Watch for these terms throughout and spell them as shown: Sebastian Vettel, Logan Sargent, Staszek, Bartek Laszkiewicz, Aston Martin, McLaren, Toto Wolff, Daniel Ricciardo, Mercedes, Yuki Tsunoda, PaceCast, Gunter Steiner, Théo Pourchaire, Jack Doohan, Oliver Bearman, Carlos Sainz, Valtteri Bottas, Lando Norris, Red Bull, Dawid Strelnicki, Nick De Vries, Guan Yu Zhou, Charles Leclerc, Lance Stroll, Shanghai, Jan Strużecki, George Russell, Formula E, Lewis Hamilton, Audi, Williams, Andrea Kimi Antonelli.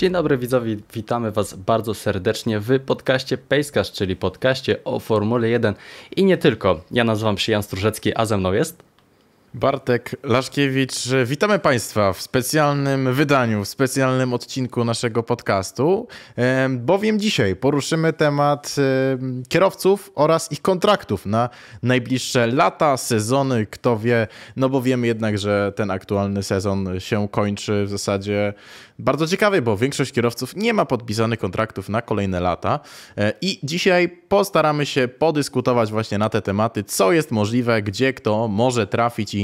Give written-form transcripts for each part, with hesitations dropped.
Dzień dobry widzowie, witamy Was bardzo serdecznie w podcaście Pacecast, czyli podcaście o Formule 1 i nie tylko. Ja nazywam się Jan Strużecki, a ze mną jest Bartek Laszkiewicz. Witamy Państwa w specjalnym wydaniu, w specjalnym odcinku naszego podcastu, bowiem dzisiaj poruszymy temat kierowców oraz ich kontraktów na najbliższe lata, sezony, kto wie, no bo wiemy jednak, że ten aktualny sezon się kończy w zasadzie bardzo ciekawy, bo większość kierowców nie ma podpisanych kontraktów na kolejne lata i dzisiaj postaramy się podyskutować właśnie na te tematy, co jest możliwe, gdzie kto może trafić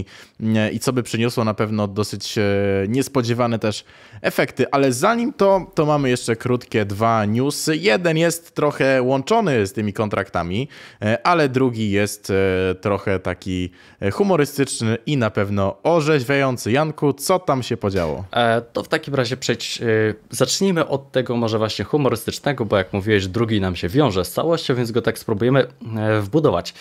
i co by przyniosło na pewno dosyć niespodziewane też efekty. Ale zanim to mamy jeszcze krótkie dwa newsy. Jeden jest trochę łączony z tymi kontraktami, ale drugi jest trochę taki humorystyczny i na pewno orzeźwiający. Janku, co tam się podziało? To w takim razie zacznijmy od tego może właśnie humorystycznego, bo jak mówiłeś, drugi nam się wiąże z całością, więc go tak spróbujemy wbudować.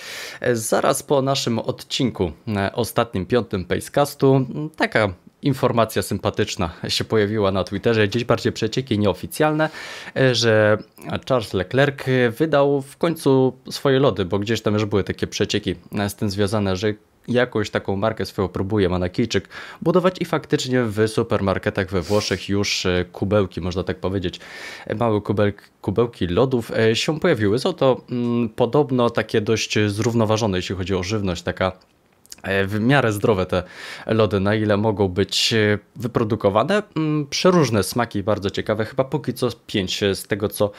Zaraz po naszym odcinku, ostatnim, piątym Pacecastu, taka informacja sympatyczna się pojawiła na Twitterze, gdzieś bardziej przecieki nieoficjalne, że Charles Leclerc wydał w końcu swoje lody, bo gdzieś tam już były takie przecieki z tym związane, że jakąś taką markę swoją próbuje Manakijczyk budować i faktycznie w supermarketach we Włoszech już kubełki, można tak powiedzieć, małe kubełki lodów się pojawiły. Są to podobno takie dość zrównoważone, jeśli chodzi o żywność, taka w miarę zdrowe te lody, na ile mogą być wyprodukowane. Przeróżne smaki, bardzo ciekawe, chyba póki co 5 z tego co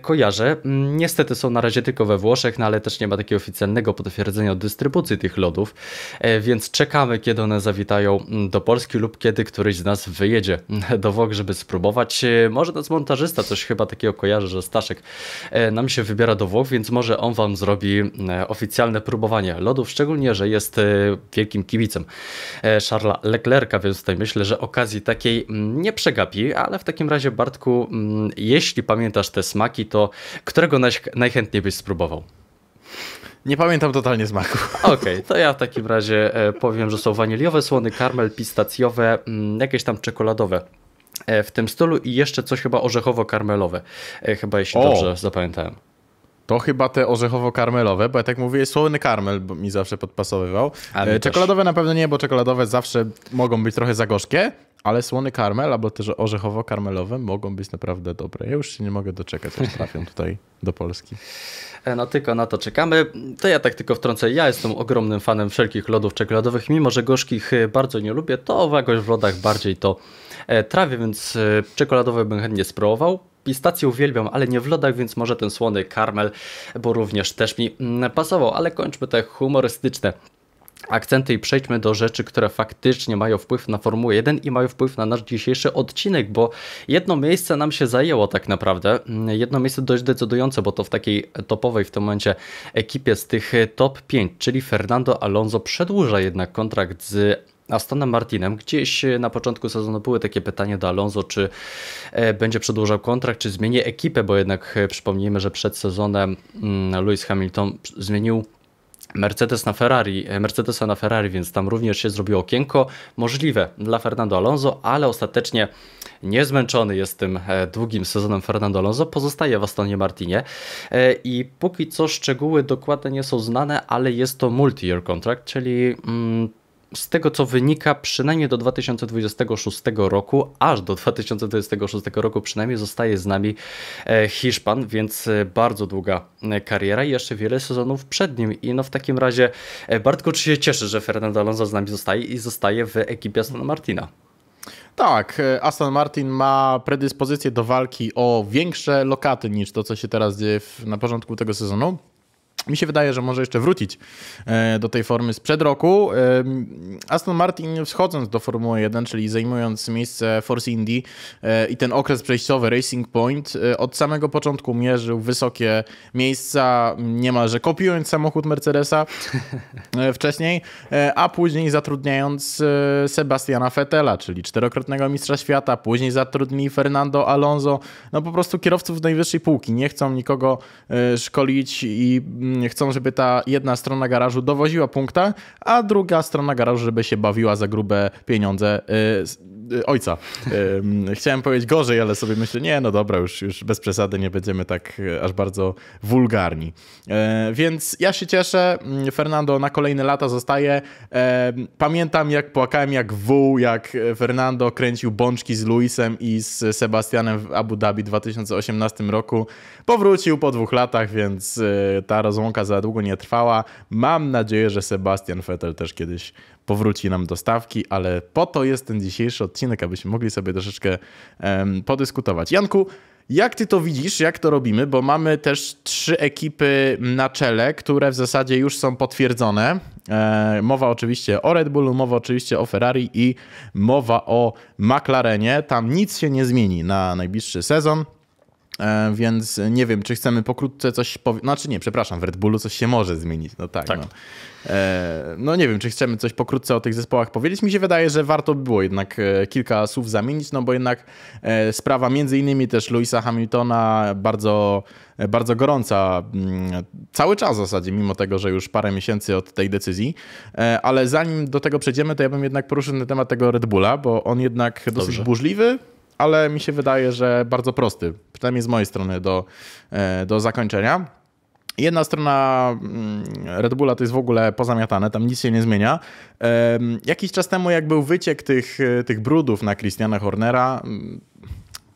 kojarzę. Niestety są na razie tylko we Włoszech, no ale też nie ma takiego oficjalnego potwierdzenia o dystrybucji tych lodów, więc czekamy, kiedy one zawitają do Polski lub kiedy któryś z nas wyjedzie do Włoch, żeby spróbować. Może nas montażysta coś chyba takiego kojarzy, że Staszek nam się wybiera do Włoch, więc może on Wam zrobi oficjalne próbowanie lodów, szczególnie, że jest wielkim kibicem Charlesa Leclerca, więc tutaj myślę, że okazji takiej nie przegapi, ale w takim razie Bartku, jeśli pamiętasz te smaki, to którego najchętniej byś spróbował? Nie pamiętam totalnie smaku. Okej, to ja w takim razie powiem, że są waniliowe, słony karmel, pistacjowe, jakieś tam czekoladowe w tym stylu i jeszcze coś chyba orzechowo-karmelowe, chyba jeśli dobrze zapamiętałem. To chyba te orzechowo-karmelowe, bo ja tak mówię, słony karmel bo mi zawsze podpasowywał. Czekoladowe też na pewno nie, bo czekoladowe zawsze mogą być trochę za gorzkie, ale słony karmel albo też orzechowo-karmelowe mogą być naprawdę dobre. Ja już się nie mogę doczekać, aż trafią tutaj do Polski. No tylko na to czekamy. To ja tak tylko wtrącę. Ja jestem ogromnym fanem wszelkich lodów czekoladowych. Mimo że gorzkich bardzo nie lubię, to jakoś w lodach bardziej to trawię, więc czekoladowe bym chętnie spróbował. Pistację uwielbiam, ale nie w lodach, więc może ten słony karmel, bo również też mi pasował. Ale kończmy te humorystyczne akcenty i przejdźmy do rzeczy, które faktycznie mają wpływ na Formułę 1 i mają wpływ na nasz dzisiejszy odcinek, bo jedno miejsce nam się zajęło tak naprawdę, jedno miejsce dość decydujące, bo to w takiej topowej w tym momencie ekipie z tych top 5, czyli Fernando Alonso przedłuża jednak kontrakt z Astonem Martinem. Gdzieś na początku sezonu były takie pytania do Alonso, czy będzie przedłużał kontrakt, czy zmieni ekipę, bo jednak przypomnijmy, że przed sezonem Lewis Hamilton zmienił Mercedesa na Ferrari, więc tam również się zrobiło okienko możliwe dla Fernando Alonso, ale ostatecznie niezmęczony jest tym długim sezonem Fernando Alonso, pozostaje w Astonie Martinie i póki co szczegóły dokładnie nie są znane, ale jest to multi-year contract, czyli z tego co wynika, przynajmniej do 2026 roku, aż do 2026 roku przynajmniej zostaje z nami Hiszpan, więc bardzo długa kariera i jeszcze wiele sezonów przed nim. I no w takim razie, Bartku, czy się cieszy, że Fernando Alonso z nami zostaje i zostaje w ekipie Astona Martina? Tak, Aston Martin ma predyspozycję do walki o większe lokaty niż to, co się teraz dzieje na początku tego sezonu. Mi się wydaje, że może jeszcze wrócić do tej formy sprzed roku. Aston Martin, wschodząc do Formuły 1, czyli zajmując miejsce Force Indy i ten okres przejściowy Racing Point, od samego początku mierzył wysokie miejsca, niemalże kopiując samochód Mercedesa wcześniej, a później zatrudniając Sebastiana Vettela, czyli czterokrotnego mistrza świata, później zatrudnili Fernando Alonso, no po prostu kierowców najwyższej półki. Nie chcą nikogo szkolić i chcą, żeby ta jedna strona garażu dowoziła punkta, a druga strona garażu, żeby się bawiła za grube pieniądze ojca. Chciałem powiedzieć gorzej, ale sobie myślę, nie, no dobra, już bez przesady nie będziemy tak aż bardzo wulgarni. Więc ja się cieszę, Fernando na kolejne lata zostaje. Pamiętam, jak płakałem jak wół, jak Fernando kręcił bączki z Luisem i z Sebastianem w Abu Dhabi w 2018 roku. Powrócił po 2 latach, więc ta rozłąka za długo nie trwała. Mam nadzieję, że Sebastian Vettel też kiedyś powróci nam do stawki, ale po to jest ten dzisiejszy odcinek, abyśmy mogli sobie troszeczkę podyskutować. Janku, jak ty to widzisz, jak to robimy? Bo mamy też 3 ekipy na czele, które w zasadzie już są potwierdzone. Mowa oczywiście o Red Bullu, mowa oczywiście o Ferrari i mowa o McLarenie. Tam nic się nie zmieni na najbliższy sezon. Więc nie wiem, czy chcemy pokrótce coś powiedzieć. Znaczy nie, przepraszam, w Red Bullu coś się może zmienić. No tak. No. No nie wiem, czy chcemy coś pokrótce o tych zespołach powiedzieć. Mi się wydaje, że warto by było jednak kilka słów zamienić, no bo jednak sprawa między innymi też Lewisa Hamiltona bardzo, bardzo gorąca cały czas w zasadzie, mimo tego, że już parę miesięcy od tej decyzji. Ale zanim do tego przejdziemy, to ja bym jednak poruszył na temat tego Red Bulla, bo on jednak dosyć burzliwy, ale mi się wydaje, że bardzo prosty, przynajmniej z mojej strony do zakończenia. Jedna strona Red Bulla to jest w ogóle pozamiatane, tam nic się nie zmienia. Jakiś czas temu, jak był wyciek tych brudów na Christiana Hornera,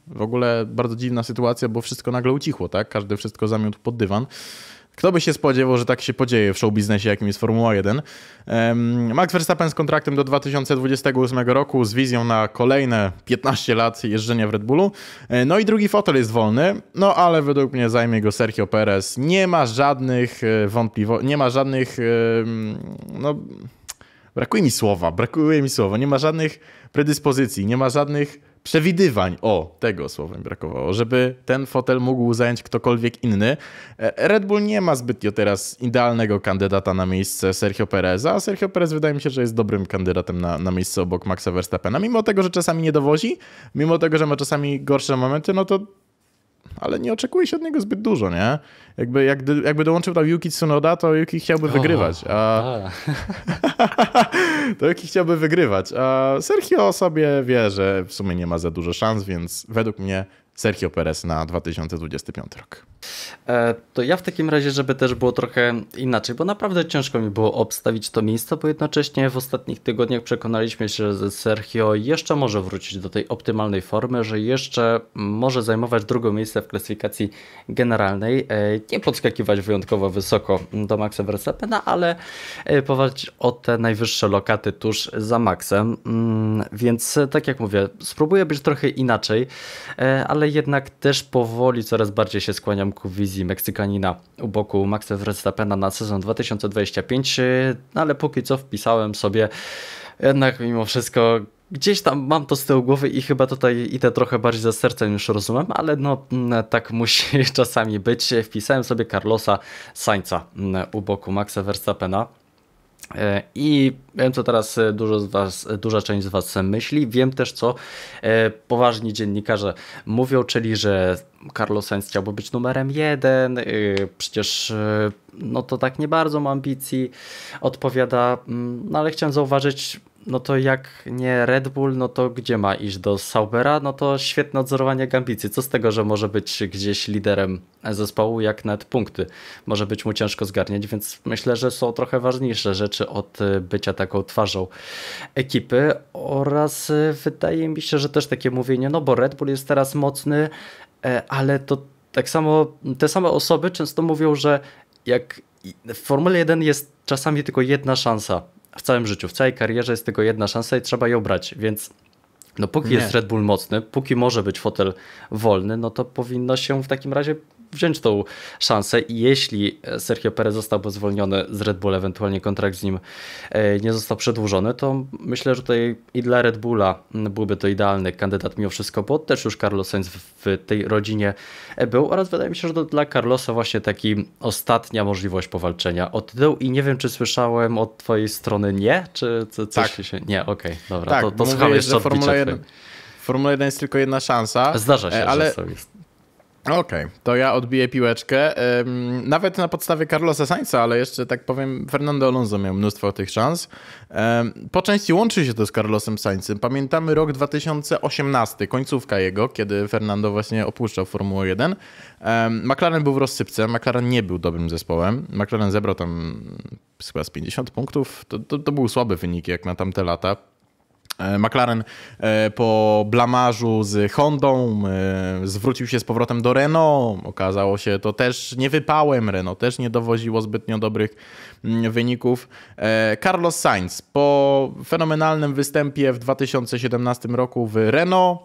w ogóle bardzo dziwna sytuacja, bo wszystko nagle ucichło, tak? Każdy wszystko zamiótł pod dywan. Kto by się spodziewał, że tak się podzieje w showbiznesie, jakim jest Formuła 1. Max Verstappen z kontraktem do 2028 roku, z wizją na kolejne 15 lat jeżdżenia w Red Bullu. No i drugi fotel jest wolny, no ale według mnie zajmie go Sergio Perez. Nie ma żadnych wątpliwości, nie ma żadnych... No, brakuje mi słowa. Nie ma żadnych predyspozycji, nie ma żadnych... przewidywań, o, tego słowa mi brakowało, żeby ten fotel mógł zająć ktokolwiek inny. Red Bull nie ma zbytnio teraz idealnego kandydata na miejsce Sergio Pereza, a Sergio Perez wydaje mi się, że jest dobrym kandydatem na miejsce obok Maxa Verstappena. Mimo tego, że czasami nie dowozi, mimo tego, że ma czasami gorsze momenty, no to ale nie oczekuje się od niego zbyt dużo, nie? Jakby dołączył tam Yuki Tsunoda, to Yuki chciałby wygrywać. To Yuki chciałby wygrywać. A Sergio sobie wie, że w sumie nie ma za dużo szans, więc według mnie Sergio Perez na 2025 rok. To ja w takim razie, żeby też było trochę inaczej, bo naprawdę ciężko mi było obstawić to miejsce, bo jednocześnie w ostatnich tygodniach przekonaliśmy się, że Sergio jeszcze może wrócić do tej optymalnej formy, że jeszcze może zajmować drugie miejsce w klasyfikacji generalnej, nie podskakiwać wyjątkowo wysoko do Maxa Verstappena, ale powalczyć o te najwyższe lokaty tuż za Maxem, więc tak jak mówię, spróbuję być trochę inaczej, ale jednak też powoli coraz bardziej się skłaniam ku wizji Meksykanina u boku Maxa Verstappena na sezon 2025, ale póki co wpisałem sobie jednak mimo wszystko, gdzieś tam mam to z tyłu głowy i chyba tutaj idę trochę bardziej za sercem niż rozumem, ale no tak musi czasami być. Wpisałem sobie Carlosa Sainza u boku Maxa Verstappena. I wiem, co teraz duża część z Was myśli. Wiem też, co poważni dziennikarze mówią, czyli że Carlos Sainz chciałby być numerem 1, przecież no to tak nie bardzo ma ambicji, odpowiada, no ale chciałem zauważyć, no to jak nie Red Bull, no to gdzie ma iść? Do Saubera? No to świetne odzorowanie ambicji. Co z tego, że może być gdzieś liderem zespołu, jak nawet punkty może być mu ciężko zgarniać, więc myślę, że są trochę ważniejsze rzeczy od bycia taką twarzą ekipy oraz wydaje mi się, że też takie mówienie, no bo Red Bull jest teraz mocny, ale to tak samo te same osoby często mówią, że jak w Formule 1 jest czasami tylko jedna szansa w całym życiu, w całej karierze jest tylko jedna szansa i trzeba ją brać, więc no póki jest Red Bull mocny, póki może być fotel wolny, no to powinno się w takim razie wziąć tą szansę i jeśli Sergio Perez zostałby zwolniony z Red Bull, ewentualnie kontrakt z nim nie został przedłużony, to myślę, że tutaj i dla Red Bulla byłby to idealny kandydat mimo wszystko, bo też już Carlos Sainz w tej rodzinie był oraz wydaje mi się, że to dla Carlosa właśnie taki ostatnia możliwość powalczenia od tyłu i nie wiem, czy słyszałem od twojej strony nie? Czy coś tak. Się... Nie, okej, dobra, tak, to słucham jeszcze odbicia. Formuła 1 jest tylko jedna szansa. Zdarza się, ale... że to jest. Okej, to ja odbiję piłeczkę. Nawet na podstawie Carlosa Sainza, ale jeszcze tak powiem, Fernando Alonso miał mnóstwo tych szans. Po części łączy się to z Carlosem Sainzem. Pamiętamy rok 2018, końcówka jego, kiedy Fernando właśnie opuszczał Formułę 1. McLaren był w rozsypce, McLaren nie był dobrym zespołem. McLaren zebrał tam chyba z 50 punktów. To były słabe wyniki jak na tamte lata. McLaren po blamarzu z Hondą zwrócił się z powrotem do Renault. Okazało się to też niewypałem. Renault też nie dowoziło zbytnio dobrych wyników. Carlos Sainz po fenomenalnym występie w 2017 roku w Renault,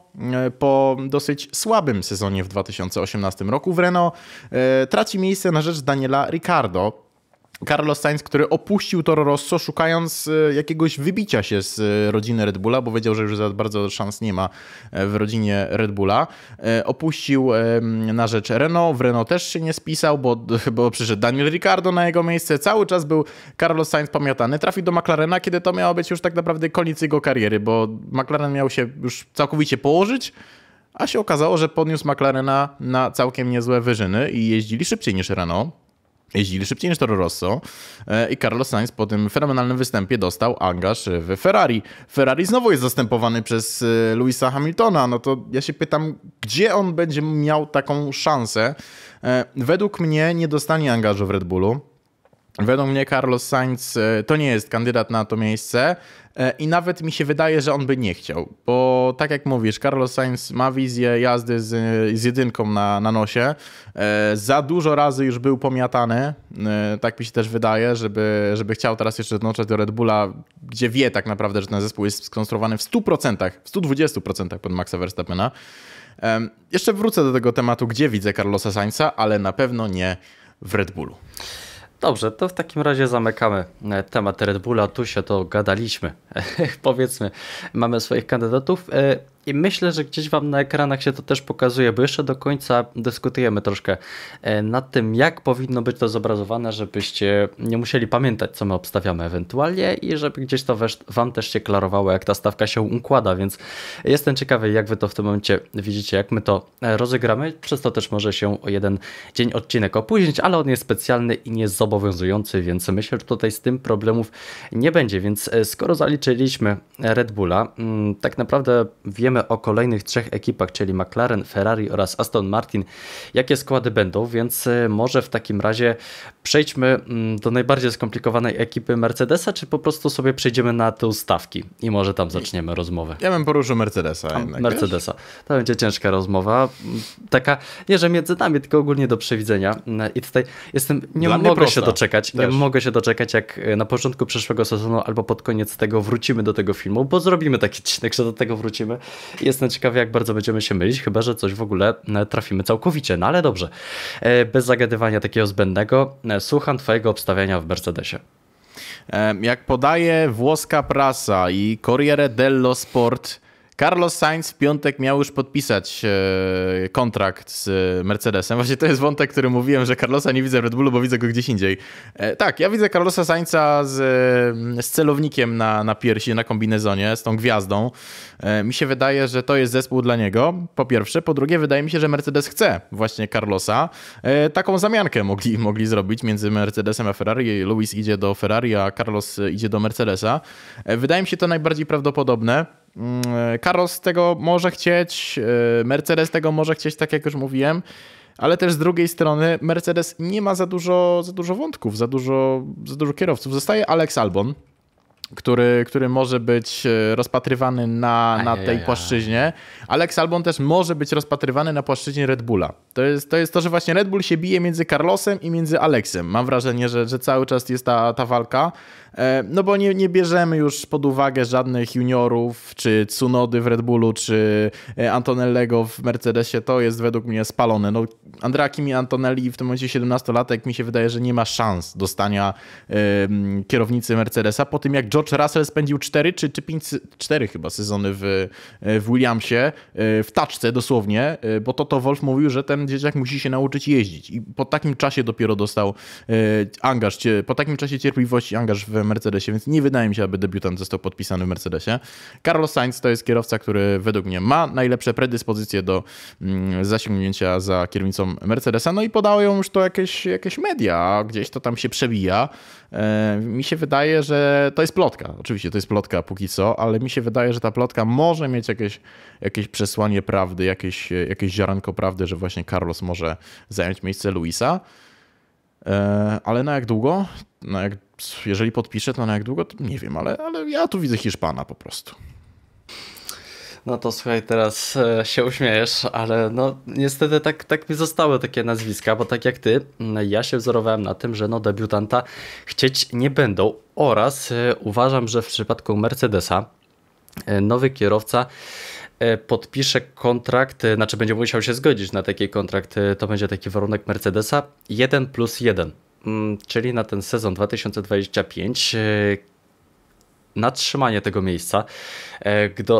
po dosyć słabym sezonie w 2018 roku w Renault, traci miejsce na rzecz Daniela Ricciardo. Carlos Sainz, który opuścił Toro Rosso, szukając jakiegoś wybicia się z rodziny Red Bulla, bo wiedział, że już za bardzo szans nie ma w rodzinie Red Bulla. Opuścił na rzecz Renault. W Renault też się nie spisał, bo przyszedł Daniel Ricciardo na jego miejsce. Cały czas był Carlos Sainz pamiętany. Trafił do McLarena, kiedy to miało być już tak naprawdę koniec jego kariery, bo McLaren miał się już całkowicie położyć, a się okazało, że podniósł McLarena na całkiem niezłe wyżyny i jeździli szybciej niż Renault. Jeździli szybciej niż Toro Rosso i Carlos Sainz po tym fenomenalnym występie dostał angaż w Ferrari. Ferrari znowu jest zastępowany przez Lewisa Hamiltona. No to ja się pytam, gdzie on będzie miał taką szansę? Według mnie nie dostanie angażu w Red Bullu. Według mnie Carlos Sainz to nie jest kandydat na to miejsce i nawet mi się wydaje, że on by nie chciał, bo tak jak mówisz, Carlos Sainz ma wizję jazdy z jedynką na nosie. Za dużo razy już był pomiatany, tak mi się też wydaje, żeby chciał teraz jeszcze dołączać do Red Bulla, gdzie wie tak naprawdę, że ten zespół jest skonstruowany w 100%, w 120% pod Maxa Verstappena. Jeszcze wrócę do tego tematu, gdzie widzę Carlosa Sainza, ale na pewno nie w Red Bullu. Dobrze, to w takim razie zamykamy temat Red Bulla. Tu się to gadaliśmy. Powiedzmy, mamy swoich kandydatów i myślę, że gdzieś wam na ekranach się to też pokazuje, bo jeszcze do końca dyskutujemy troszkę nad tym, jak powinno być to zobrazowane, żebyście nie musieli pamiętać, co my obstawiamy ewentualnie i żeby gdzieś to wam też się klarowało, jak ta stawka się układa, więc jestem ciekawy, jak wy to w tym momencie widzicie, jak my to rozegramy, przez to też może się o jeden dzień odcinek opóźnić, ale on jest specjalny i nie jest zobowiązujący, więc myślę, że tutaj z tym problemów nie będzie, więc skoro zaliczyliśmy Red Bulla, tak naprawdę wiemy o kolejnych trzech ekipach, czyli McLaren, Ferrari oraz Aston Martin, jakie składy będą, więc może w takim razie przejdźmy do najbardziej skomplikowanej ekipy Mercedesa, czy po prostu sobie przejdziemy na te stawki i może tam zaczniemy rozmowę. Ja bym poruszył Mercedesa jednak. Mercedesa. To będzie ciężka rozmowa. Taka, nie że między nami, tylko ogólnie do przewidzenia. I tutaj jestem, nie mogę się doczekać. Też. Nie mogę się doczekać, jak na początku przyszłego sezonu albo pod koniec tego wrócimy do tego filmu, bo zrobimy taki odcinek, że do tego wrócimy. Jestem ciekawy, jak bardzo będziemy się mylić, chyba że coś w ogóle trafimy całkowicie. No ale dobrze, bez zagadywania takiego zbędnego, słucham twojego obstawiania w Mercedesie. Jak podaje włoska prasa i Corriere dello Sport, Carlos Sainz w piątek miał już podpisać kontrakt z Mercedesem. Właśnie to jest wątek, który mówiłem, że Carlosa nie widzę w Red Bullu, bo widzę go gdzieś indziej. Tak, ja widzę Carlosa Sainza z celownikiem na piersi, na kombinezonie, z tą gwiazdą. Mi się wydaje, że to jest zespół dla niego, po pierwsze. Po drugie, wydaje mi się, że Mercedes chce właśnie Carlosa. Taką zamiankę mogli zrobić między Mercedesem a Ferrari. Lewis idzie do Ferrari, a Carlos idzie do Mercedesa. Wydaje mi się to najbardziej prawdopodobne. Carlos tego może chcieć, Mercedes tego może chcieć, tak jak już mówiłem, ale też z drugiej strony Mercedes nie ma za dużo wątków, za dużo kierowców. Zostaje Alex Albon, który może być rozpatrywany na tej płaszczyźnie. Alex Albon też może być rozpatrywany na płaszczyźnie Red Bulla. To jest to, że właśnie Red Bull się bije między Carlosem i między Alexem. Mam wrażenie, że cały czas jest ta walka. No bo nie bierzemy już pod uwagę żadnych juniorów, czy Tsunody w Red Bullu, czy Antonellego w Mercedesie. To jest według mnie spalone. No, Andrea Kimi Antonelli w tym momencie 17-latek, mi się wydaje, że nie ma szans dostania kierownicy Mercedesa po tym, jak George Russell spędził 4 chyba sezony w Williamsie, w taczce dosłownie, bo Toto Wolff mówił, że ten dzieciak musi się nauczyć jeździć i po takim czasie dopiero dostał angaż, po takim czasie cierpliwości angaż w w Mercedesie, więc nie wydaje mi się, aby debiutant został podpisany w Mercedesie. Carlos Sainz to jest kierowca, który według mnie ma najlepsze predyspozycje do zasięgnięcia za kierownicą Mercedesa. No i podało ją już to jakieś media, gdzieś to tam się przebija. Mi się wydaje, że to jest plotka. Oczywiście to jest plotka póki co, ale mi się wydaje, że ta plotka może mieć jakieś przesłanie prawdy, jakieś ziarenko prawdy, że właśnie Carlos może zająć miejsce Luisa. Ale na jak długo? Jeżeli podpiszę, to na jak długo? Nie wiem, ale ja tu widzę Hiszpana po prostu. No to słuchaj, teraz się uśmiejesz, ale no niestety tak mi zostały takie nazwiska, bo tak jak ty, ja się wzorowałem na tym, że no debiutanta chcieć nie będą oraz uważam, że w przypadku Mercedesa nowy kierowca podpisze kontrakt, znaczy będzie musiał się zgodzić na taki kontrakt, to będzie taki warunek Mercedesa, 1+1, czyli na ten sezon 2025 na trzymanie tego miejsca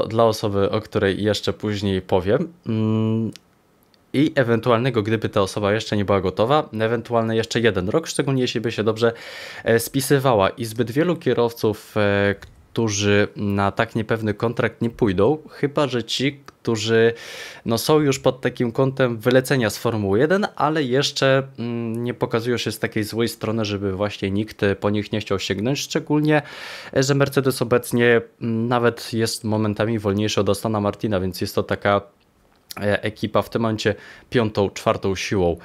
dla osoby, o której jeszcze później powiem i ewentualnego, gdyby ta osoba jeszcze nie była gotowa, ewentualny jeszcze 1 rok, szczególnie jeśli by się dobrze spisywała i zbyt wielu kierowców, którzy na tak niepewny kontrakt nie pójdą, chyba że ci, którzy no, są już pod takim kątem wylecenia z Formuły 1, ale jeszcze nie pokazują się z takiej złej strony, żeby właśnie nikt po nich nie chciał sięgnąć, szczególnie, że Mercedes obecnie nawet jest momentami wolniejszy od Astona Martina, więc jest to taka ekipa w tym momencie 5., 4. siłą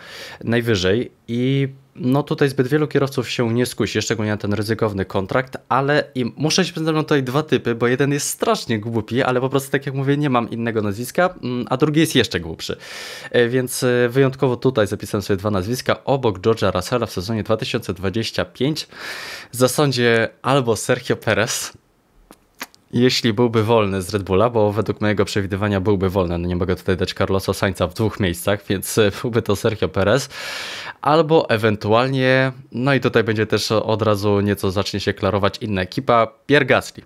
najwyżej i no tutaj zbyt wielu kierowców się nie skusi, szczególnie na ten ryzykowny kontrakt, ale i muszę się przyznać, tutaj dwa typy, bo jeden jest strasznie głupi, ale po prostu tak jak mówię, nie mam innego nazwiska, a drugi jest jeszcze głupszy. Więc wyjątkowo tutaj zapisałem sobie dwa nazwiska obok George'a Russella w sezonie 2025. Zasądzie albo Sergio Perez, jeśli byłby wolny z Red Bulla, bo według mojego przewidywania byłby wolny, no nie mogę tutaj dać Carlosa Sainza w 2 miejscach, więc byłby to Sergio Perez, albo ewentualnie, no i tutaj będzie też od razu nieco zacznie się klarować inna ekipa, Pierre Gasly,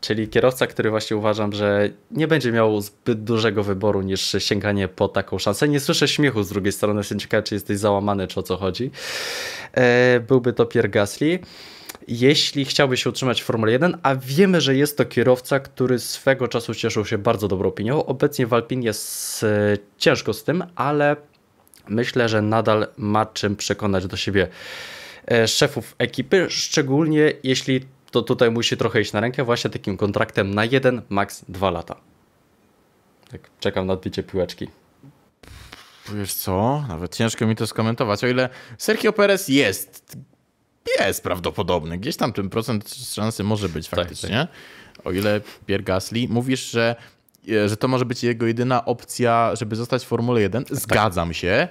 czyli kierowca, który właśnie uważam, że nie będzie miał zbyt dużego wyboru niż sięganie po taką szansę. Nie słyszę śmiechu z drugiej strony, jestem ciekawy, czy jesteś załamany, czy o co chodzi. Byłby to Pierre Gasly. Jeśli chciałby się utrzymać w Formule 1, a wiemy, że jest to kierowca, który swego czasu cieszył się bardzo dobrą opinią. Obecnie w Alpine jest ciężko z tym, ale myślę, że nadal ma czym przekonać do siebie szefów ekipy, szczególnie jeśli to tutaj musi trochę iść na rękę właśnie takim kontraktem na 1, max 2 lata. Tak, czekam na odbicie piłeczki. Wiesz co, nawet ciężko mi to skomentować, o ile Sergio Perez jest prawdopodobny. Gdzieś tam ten procent szansy może być faktycznie. Tak. O ile Pierre Gasly, mówisz, że to może być jego jedyna opcja, żeby zostać w Formule 1. Zgadzam się,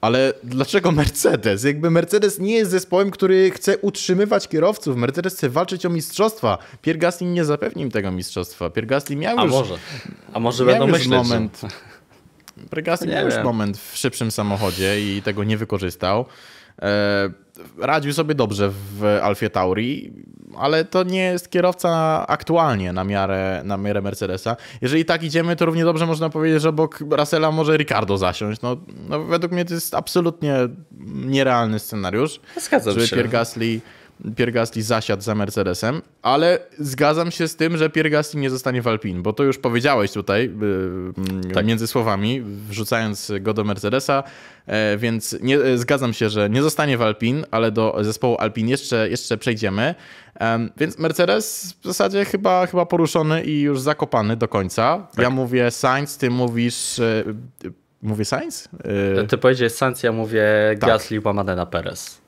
ale dlaczego Mercedes? Jakby Mercedes nie jest zespołem, który chce utrzymywać kierowców. Mercedes chce walczyć o mistrzostwa. Pierre Gasly nie zapewni im tego mistrzostwa. Pierre Gasly miał już... A może będą myśleć. Moment, Pierre Gasly miał już moment w szybszym samochodzie i tego nie wykorzystał. Radził sobie dobrze w Alfie Tauri, ale to nie jest kierowca aktualnie na miarę Mercedesa. Jeżeli tak idziemy, to równie dobrze można powiedzieć, że obok Russella może Ricciardo zasiąść. No, według mnie to jest absolutnie nierealny scenariusz, żeby Pierre Gasly zasiadł za Mercedesem, ale zgadzam się z tym, że Pierre Gasly nie zostanie w Alpine, bo to już powiedziałeś tutaj między słowami, wrzucając go do Mercedesa, więc zgadzam się, że nie zostanie w Alpine, ale do zespołu Alpine jeszcze przejdziemy, więc Mercedes w zasadzie chyba poruszony i już zakopany do końca. Tak. Ja mówię Sainz, ty mówisz... Mówię Sainz? Ty powiedziałeś Sainz, ja mówię tak. Gasly łamane na Perez.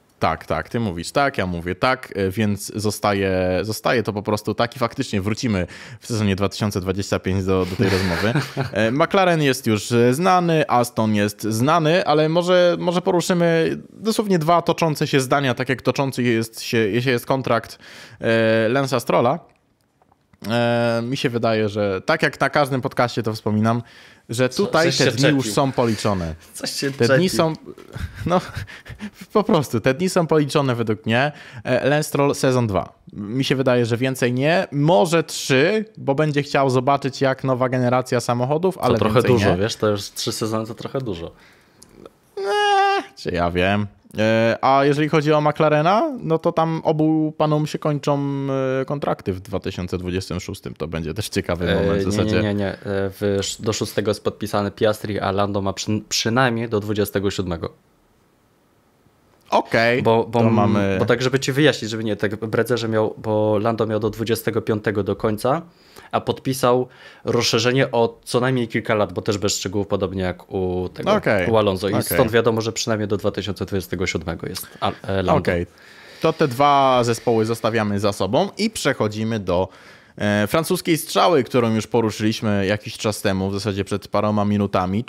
Tak, ty mówisz tak, ja mówię tak, więc zostaje to po prostu tak i faktycznie wrócimy w sezonie 2025 do tej rozmowy. McLaren jest już znany, Aston jest znany, ale może poruszymy dosłownie dwa toczące się zdania, tak jak toczący jest kontrakt Lance'a Strolla. Mi się wydaje, że tak jak na każdym podcaście to wspominam, że tutaj te dni już są policzone. Te dni są policzone według mnie. Lance Stroll sezon 2. Mi się wydaje, że więcej nie. Może 3, bo będzie chciał zobaczyć jak nowa generacja samochodów, ale to trochę dużo, nie. Wiesz, to już 3 sezony to trochę dużo. Czy ja wiem. A jeżeli chodzi o McLarena, no to tam obu panom się kończą kontrakty w 2026. To będzie też ciekawy moment w zasadzie. Nie. Do 6 jest podpisany Piastri, a Lando ma przynajmniej do 27. Okej, bo mamy... Bo tak, żeby ci wyjaśnić, żeby nie tak bredzerze miał, bo Lando miał do 25 do końca, a podpisał rozszerzenie o co najmniej kilka lat, bo też bez szczegółów, podobnie jak u tego u Alonso. I stąd wiadomo, że przynajmniej do 2027 jest Lando. Okej, to te dwa zespoły zostawiamy za sobą i przechodzimy do francuskiej strzały, którą już poruszyliśmy jakiś czas temu, w zasadzie przed paroma minutami,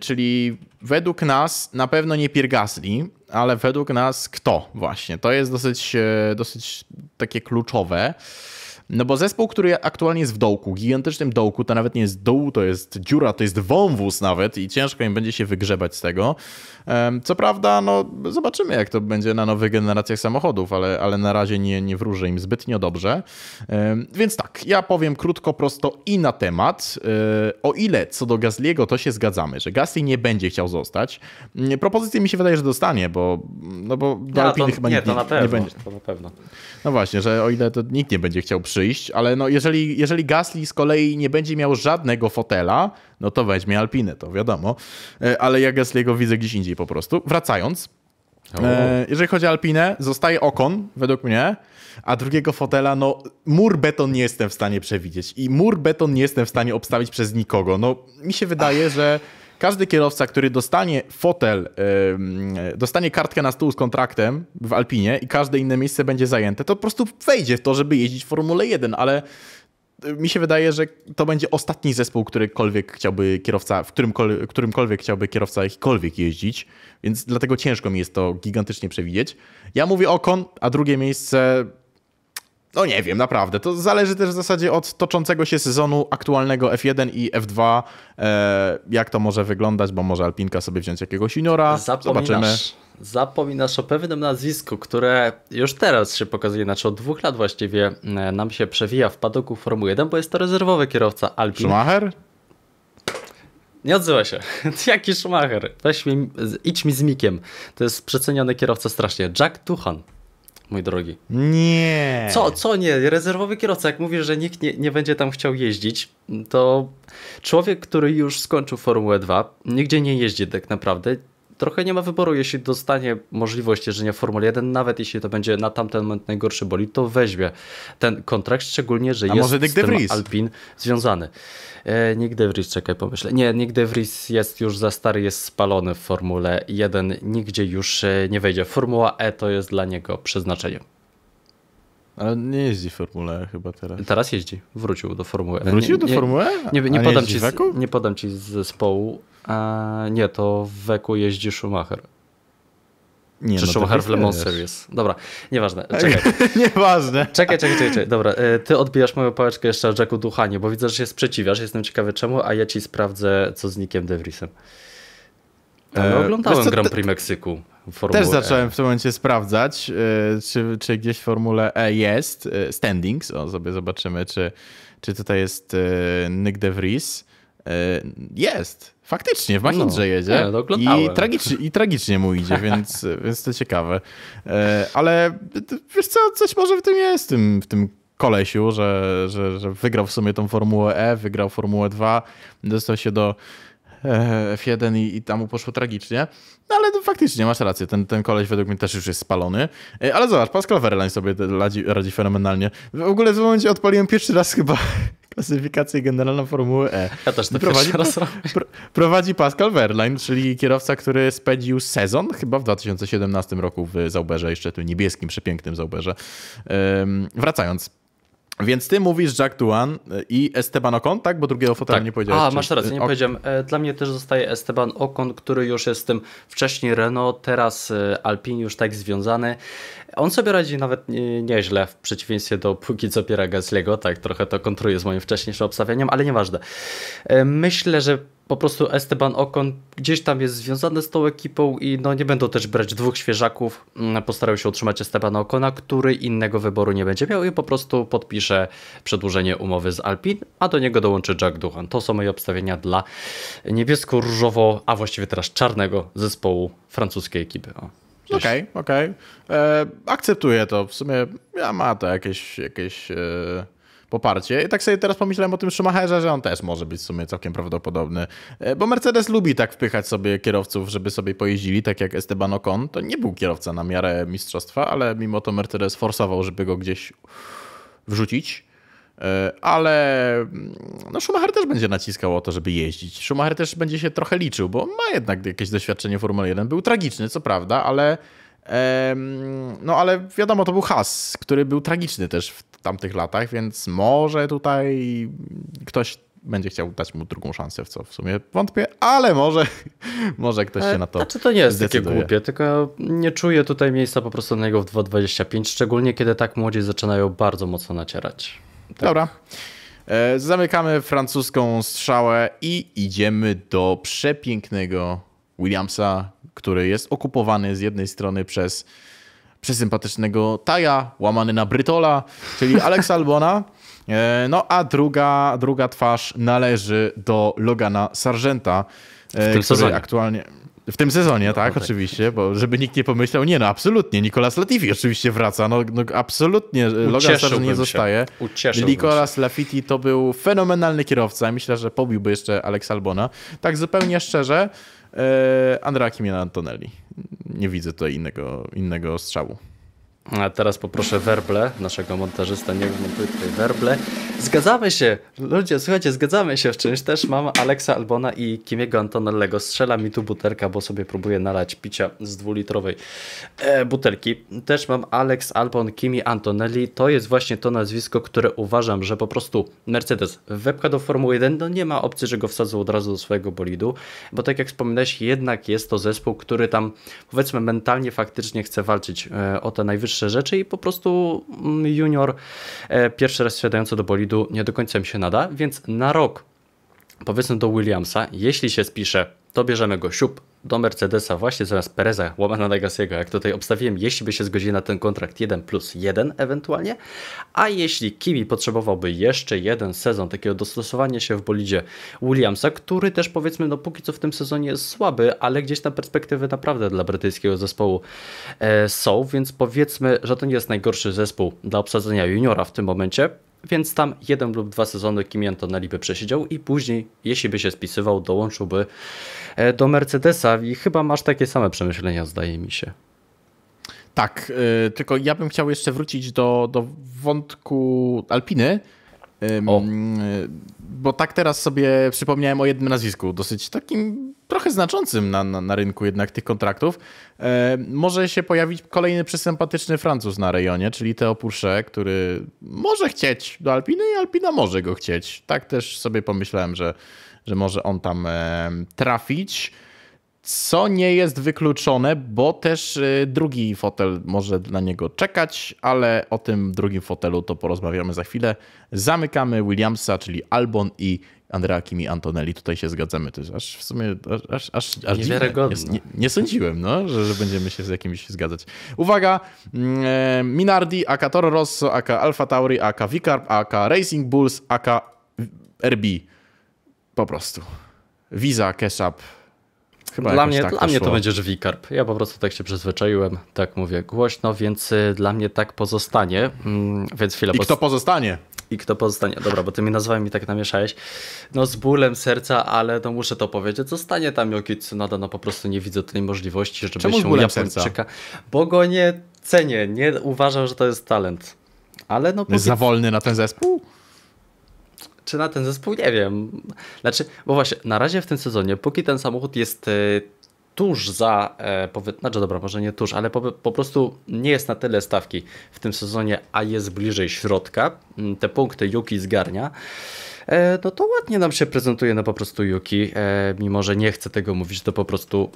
czyli według nas na pewno nie Pierre Gasly, ale według nas kto właśnie. To jest dosyć takie kluczowe. No bo zespół, który aktualnie jest w dołku, gigantycznym dołku, to nawet nie jest dół, to jest dziura, to jest wąwóz nawet i ciężko im będzie się wygrzebać z tego. Co prawda, no zobaczymy jak to będzie na nowych generacjach samochodów, ale na razie nie wróży im zbytnio dobrze. Więc tak, ja powiem krótko, prosto i na temat. O ile co do Gasly'ego to się zgadzamy, że Gasly nie będzie chciał zostać. Propozycję mi się wydaje, że dostanie, bo do Alpiny chyba nikt nie będzie. To na pewno. No właśnie, że o ile to nikt nie będzie chciał przyjść, ale no jeżeli Gasly z kolei nie będzie miał żadnego fotela, no to weźmie Alpinę, to wiadomo. Ale ja Gasly'ego widzę gdzieś indziej po prostu. Wracając, jeżeli chodzi o Alpinę, zostaje Ocon, według mnie, a drugiego fotela, no mur beton nie jestem w stanie przewidzieć i mur beton nie jestem w stanie obstawić przez nikogo. No mi się wydaje, że każdy kierowca, który dostanie fotel, dostanie kartkę na stół z kontraktem w Alpinie i każde inne miejsce będzie zajęte, to po prostu wejdzie w to, żeby jeździć w Formule 1, ale mi się wydaje, że to będzie ostatni zespół, w którymkolwiek chciałby kierowca jakikolwiek jeździć, więc dlatego ciężko mi jest to gigantycznie przewidzieć. Ja mówię Ocon, a drugie miejsce... No nie wiem, naprawdę. To zależy też w zasadzie od toczącego się sezonu aktualnego F1 i F2. Jak to może wyglądać, bo może Alpinka sobie wziąć jakiegoś juniora. Zobaczymy. Zapominasz o pewnym nazwisku, które już teraz się pokazuje, znaczy od 2 lat właściwie nam się przewija w padoku Formuły 1, bo jest to rezerwowy kierowca Alpin. Schumacher? Nie odzywa się. Jaki Schumacher? Idź mi z mikiem. To jest przeceniony kierowca strasznie. Jack Doohan. Mój drogi. Nie. Co nie? Rezerwowy kierowca. Jak mówisz, że nikt nie będzie tam chciał jeździć, to człowiek, który już skończył Formułę 2, nigdzie nie jeździ tak naprawdę. Trochę nie ma wyboru, jeśli dostanie możliwość jeżdżenia w Formule 1, nawet jeśli to będzie na tamten moment najgorszy bolid, to weźmie ten kontrakt, szczególnie, że jest z tym Alpin związany. Nick De Vries, czekaj, pomyślę. Nie, Nick De Vries jest już za stary, jest spalony w Formule 1, nigdzie już nie wejdzie. Formuła E to jest dla niego przeznaczenie. Ale nie jeździ w Formule chyba teraz. Teraz jeździ, wrócił do Formuły. Wrócił do Formuły? Nie podam ci z zespołu. Nie, to w Weku jeździ Schumacher. Nie, czy no Schumacher w Le Mans Series. Dobra, nieważne. Czekaj. Nieważne. Czekaj. Dobra, ty odbijasz moją pałeczkę jeszcze o Jacku Doohanie, bo widzę, że się sprzeciwiasz. Jestem ciekawy czemu, a ja ci sprawdzę, co z Nickiem De Vriesem. Oglądałem Grand Prix Meksyku. Też zacząłem w tym momencie sprawdzać, czy gdzieś w Formule E jest standings. O, sobie zobaczymy, czy tutaj jest Nick De Vries. Jest. Faktycznie, w Mahindrze jedzie. I tragicznie mu idzie, więc to ciekawe. Ale wiesz co, coś może w tym jest, w tym kolesiu, że wygrał w sumie tą Formułę E, wygrał Formułę 2, dostał się do F1 i tam mu poszło tragicznie. No ale no, faktycznie, masz rację, ten koleś według mnie też już jest spalony. Ale zobacz, Pascal Wehrlein sobie radzi fenomenalnie. W ogóle w tym momencie odpaliłem pierwszy raz chyba klasyfikację generalną Formuły E. Ja też to prowadzi Pascal Wehrlein, czyli kierowca, który spędził sezon chyba w 2017 roku w Sauberze, jeszcze tym niebieskim, przepięknym Sauberze. Wracając. Więc ty mówisz Jack Doohan i Esteban Ocon, tak? Bo drugiego fotela nie powiedziałeś. Masz rację, nie powiedziałem. Dla mnie też zostaje Esteban Ocon, który już jest z tym wcześniej Renault, teraz Alpine już tak związany. On sobie radzi nawet nieźle, w przeciwieństwie do póki co Pierre'a Gasly'ego. Tak, trochę to kontruje z moim wcześniejszym obstawieniem, ale nieważne. Myślę, że po prostu Esteban Ocon gdzieś tam jest związany z tą ekipą i no nie będą też brać dwóch świeżaków. Postarają się utrzymać Estebana Ocona, który innego wyboru nie będzie miał i po prostu podpisze przedłużenie umowy z Alpine, a do niego dołączy Jack Doohan. To są moje obstawienia dla niebiesko-różowo, a właściwie teraz czarnego zespołu francuskiej ekipy. Okej, okej. Akceptuję to. W sumie ja ma to jakieś poparcie. I tak sobie teraz pomyślałem o tym Schumacherze, że on też może być w sumie całkiem prawdopodobny. Bo Mercedes lubi tak wpychać sobie kierowców, żeby sobie pojeździli, tak jak Esteban Ocon. To nie był kierowca na miarę mistrzostwa, ale mimo to Mercedes forsował, żeby go gdzieś wrzucić. Ale no Schumacher też będzie naciskał o to, żeby jeździć. Schumacher też będzie się trochę liczył, bo ma jednak jakieś doświadczenie Formuły 1. Był tragiczny, co prawda, ale no ale wiadomo, to był Haas, który był tragiczny też w tamtych latach, więc może tutaj ktoś będzie chciał dać mu drugą szansę, w co w sumie wątpię, ale może ktoś się na to zdecyduje. To nie jest takie głupie, tylko nie czuję tutaj miejsca po prostu na niego w 2.25, szczególnie kiedy tak młodzi zaczynają bardzo mocno nacierać. Tak. Dobra, zamykamy francuską strzałę i idziemy do przepięknego Williamsa, który jest okupowany z jednej strony przez przesympatycznego Taja, łamany na Brytola, czyli Alex Albona, no a druga twarz należy do Logana Sargenta, który aktualnie... W tym sezonie, no, tak, oczywiście, bo żeby nikt nie pomyślał, nie no, absolutnie, Nicolas Latifi oczywiście wraca, no absolutnie Logan Sargent nie zostaje. Nicolas Latifi to był fenomenalny kierowca, myślę, że pobiłby jeszcze Alex Albona. Tak zupełnie szczerze, Andrea Kimi Antonelli. Nie widzę tutaj innego strzału. A teraz poproszę Werble, naszego montażysta, niech montuje tutaj Werble. Zgadzamy się, ludzie, słuchajcie, zgadzamy się w czymś. Też mam Alexa Albona i Kimiego Antonellego. Strzela mi tu butelka, bo sobie próbuję nalać picia z dwulitrowej butelki. Też mam Alex Albon, Kimi Antonelli. To jest właśnie to nazwisko, które uważam, że po prostu Mercedes wepcha do Formuły 1. No nie ma opcji, że go wsadzą od razu do swojego bolidu, bo tak jak wspominałeś, jednak jest to zespół, który tam powiedzmy mentalnie faktycznie chce walczyć o te najwyższe rzeczy i po prostu junior pierwszy raz wsiadający do bolidu nie do końca mi się nada, więc na rok powiedzmy do Williamsa, jeśli się spisze, to bierzemy go siup do Mercedesa właśnie zamiast Pereza, łamana na Gasly'ego, jak tutaj obstawiłem, jeśli by się zgodzili na ten kontrakt 1+1 ewentualnie, a jeśli Kimi potrzebowałby jeszcze jeden sezon takiego dostosowania się w bolidzie Williamsa, który też powiedzmy no póki co w tym sezonie jest słaby, ale gdzieś tam perspektywy naprawdę dla brytyjskiego zespołu są, więc powiedzmy, że to nie jest najgorszy zespół dla obsadzenia juniora w tym momencie, więc tam 1 lub 2 sezony Kimi Antonelli by przesiedział i później, jeśli by się spisywał, dołączyłby do Mercedesa i chyba masz takie same przemyślenia, zdaje mi się. Tak, tylko ja bym chciał jeszcze wrócić do wątku Alpiny, bo tak teraz sobie przypomniałem o jednym nazwisku, dosyć takim trochę znaczącym na rynku jednak tych kontraktów. Może się pojawić kolejny przesympatyczny Francuz na rejonie, czyli Théo Pourchaire, który może chcieć do Alpiny i Alpina może go chcieć. Tak też sobie pomyślałem, że może on tam trafić. Co nie jest wykluczone, bo też drugi fotel może na niego czekać, ale o tym drugim fotelu to porozmawiamy za chwilę. Zamykamy Williamsa, czyli Albon i Andrea Kimi Antonelli. Tutaj się zgadzamy też. Aż w sumie aż niewiarygodne. Nie sądziłem, no, że będziemy się z jakimś zgadzać. Uwaga! Minardi, aka Toro Rosso, aka Alfa Tauri, aka Vicarb, aka Racing Bulls, aka RB. Po prostu. Visa, Keszap. Chyba dla mnie to będzie Vicarb. Ja po prostu tak się przyzwyczaiłem, tak mówię głośno, więc dla mnie tak pozostanie. Więc chwilę I kto pozostanie? Dobra, bo tymi nazwami tak namieszałeś. No z bólem serca, ale no muszę to powiedzieć. Zostanie tam Yuki Tsunoda, no po prostu nie widzę tej możliwości, żeby Czemu się Japończyka. Bo go nie cenię, nie uważam, że to jest talent. Ale no jest za wolny na ten zespół? Czy na ten zespół? Nie wiem. Znaczy, bo właśnie, na razie w tym sezonie, póki ten samochód jest tuż za, znaczy dobra, może nie tuż, ale po prostu nie jest na tyle stawki w tym sezonie, a jest bliżej środka, te punkty Yuki zgarnia, no to ładnie nam się prezentuje no po prostu Yuki. Mimo że nie chcę tego mówić, to po prostu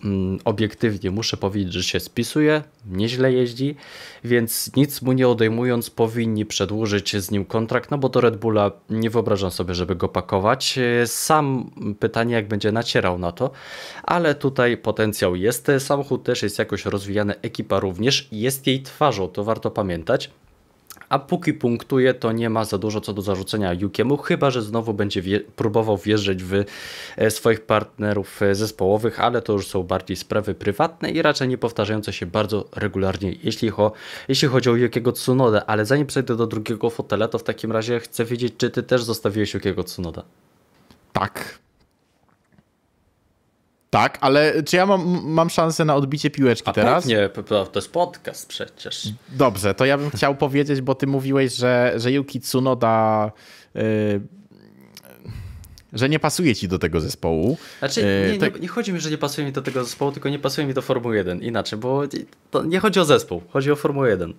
obiektywnie muszę powiedzieć, że się spisuje, nieźle jeździ, więc nic mu nie odejmując powinni przedłużyć z nim kontrakt, no bo do Red Bulla nie wyobrażam sobie, żeby go pakować. Sam pytanie, jak będzie nacierał na to, ale tutaj potencjał jest. Samochód też jest jakoś rozwijany, ekipa również jest jej twarzą, to warto pamiętać. A póki punktuje, to nie ma za dużo co do zarzucenia Yukiemu, chyba że znowu będzie próbował wjeżdżać w swoich partnerów zespołowych, ale to już są bardziej sprawy prywatne i raczej nie powtarzające się bardzo regularnie, jeśli chodzi o Yukiego Tsunodę. Ale zanim przejdę do drugiego fotela, to w takim razie chcę wiedzieć, czy ty też zostawiłeś Yukiego Tsunodę? Tak. Tak, ale czy ja mam szansę na odbicie piłeczki teraz? Nie, to jest podcast przecież. Dobrze, to ja bym chciał powiedzieć, bo ty mówiłeś, że Yuki Tsunoda, że nie pasuje ci do tego zespołu. Znaczy, nie chodzi mi, że nie pasuje mi do tego zespołu, tylko nie pasuje mi do Formuły 1. Inaczej, bo to nie chodzi o zespół, chodzi o Formułę 1.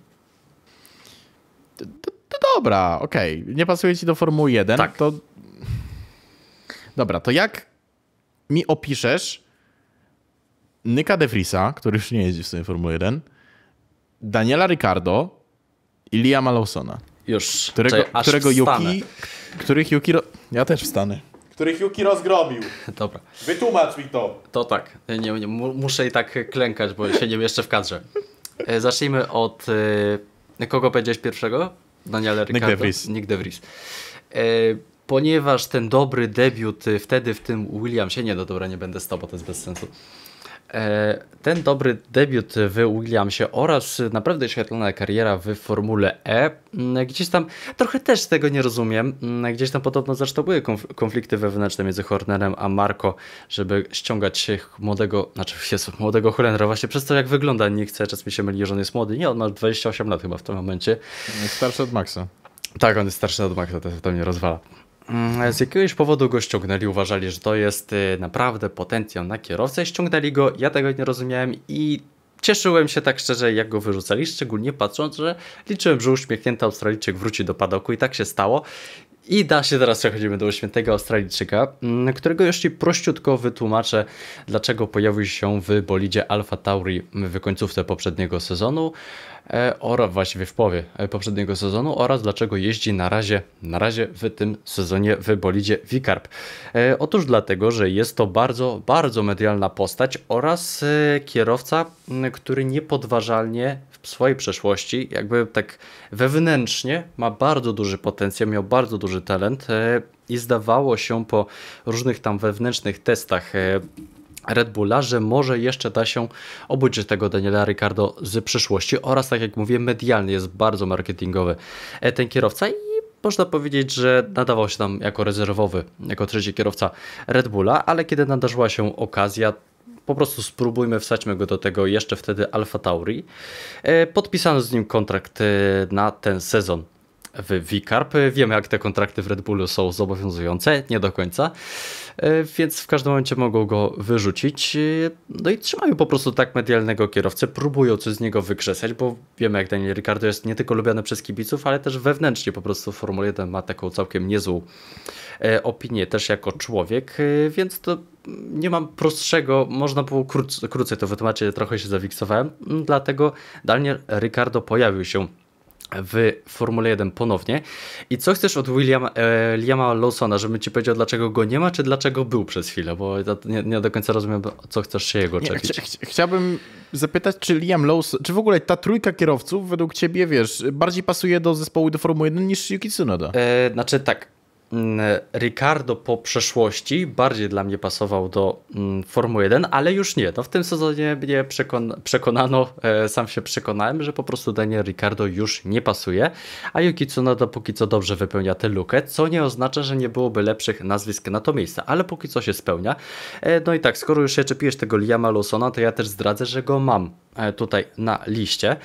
To dobra, okej. Okay. Nie pasuje ci do Formuły 1, tak. To... Dobra, to jak mi opiszesz Nicka De Vriesa, który już nie jeździ w sumie Formuły 1, Daniela Ricciardo i Liama Lawsona. Już. Których Yuki rozgrobił. Dobra. Wytłumacz mi to. To tak. Nie, muszę i tak klękać, bo się nie mieszczę w kadrze. Zacznijmy od... Kogo powiedziałeś pierwszego? Daniela Ricciardo? Nick De Vries. Ponieważ ten dobry debiut wtedy w tym Williamsie, nie będę stał, bo to jest bez sensu. Ten dobry debiut w Williamsie oraz naprawdę świetlana kariera w Formule E, gdzieś tam trochę też tego nie rozumiem, gdzieś tam podobno zresztą były konflikty wewnętrzne między Hornerem a Marko, żeby ściągać się młodego Hornera właśnie przez to, jak wygląda. Nie chcę, czas mi się myli, że on jest młody. Nie, on ma 28 lat chyba w tym momencie. Starszy od Maxa. Tak, on jest starszy od Maxa, to mnie rozwala. Z jakiegoś powodu go ściągnęli, uważali, że to jest naprawdę potencjał na kierowcę i ściągnęli go, ja tego nie rozumiałem i cieszyłem się tak szczerze, jak go wyrzucali, szczególnie patrząc, że liczyłem, że uśmiechnięty Australijczyk wróci do padoku i tak się stało. I teraz przechodzimy do uśmiechniętego Australijczyka, którego jeszcze prościutko wytłumaczę, dlaczego pojawił się w bolidzie Alfa Tauri w końcówce poprzedniego sezonu, oraz właściwie w połowie poprzedniego sezonu, oraz dlaczego jeździ na razie w tym sezonie w bolidzie Vicarb. Otóż dlatego, że jest to bardzo, bardzo medialna postać oraz kierowca, który niepodważalnie w swojej przeszłości, jakby tak wewnętrznie, ma bardzo duży potencjał, miał bardzo duży talent i zdawało się po różnych tam wewnętrznych testach Red Bulla, że może jeszcze da się obudzić tego Daniela Ricciardo z przyszłości oraz, tak jak mówię, medialnie jest bardzo marketingowy ten kierowca i można powiedzieć, że nadawał się tam jako rezerwowy, jako trzeci kierowca Red Bulla, ale kiedy nadarzyła się okazja, po prostu spróbujmy, wsadźmy go do tego jeszcze wtedy Alfa Tauri. Podpisano z nim kontrakt na ten sezon w Vicarb. Wiemy, jak te kontrakty w Red Bullu są zobowiązujące, nie do końca, więc w każdym momencie mogą go wyrzucić. No i trzymają po prostu tak medialnego kierowcę, próbują coś z niego wykrzesać, bo wiemy, jak Daniel Ricciardo jest nie tylko lubiany przez kibiców, ale też wewnętrznie po prostu w Formule 1 ma taką całkiem niezłą opinię też jako człowiek, więc to nie mam prostszego, można było krócej to wytłumaczyć, trochę się zawiksowałem, dlatego Daniel Ricciardo pojawił się w Formule 1 ponownie. I co chcesz od Liama Lawsona, żebym ci powiedział, dlaczego go nie ma, czy dlaczego był przez chwilę, bo nie do końca rozumiem, co chcesz się jego czepić. Chciałbym zapytać, czy Liam Lawson, czy w ogóle ta trójka kierowców według ciebie, wiesz, bardziej pasuje do zespołu do Formuły 1 niż Yuki Tsunoda? Znaczy tak, Ricciardo po przeszłości bardziej dla mnie pasował do Formuły 1, ale już nie. No, w tym sezonie mnie przekonano, sam się przekonałem, że po prostu Daniel Ricciardo już nie pasuje, a Yuki Tsunoda póki co dobrze wypełnia tę lukę, co nie oznacza, że nie byłoby lepszych nazwisk na to miejsce, ale póki co się spełnia. No i tak, skoro już się czepijesz tego Liama Lawsona, to ja też zdradzę, że go mam tutaj na liście,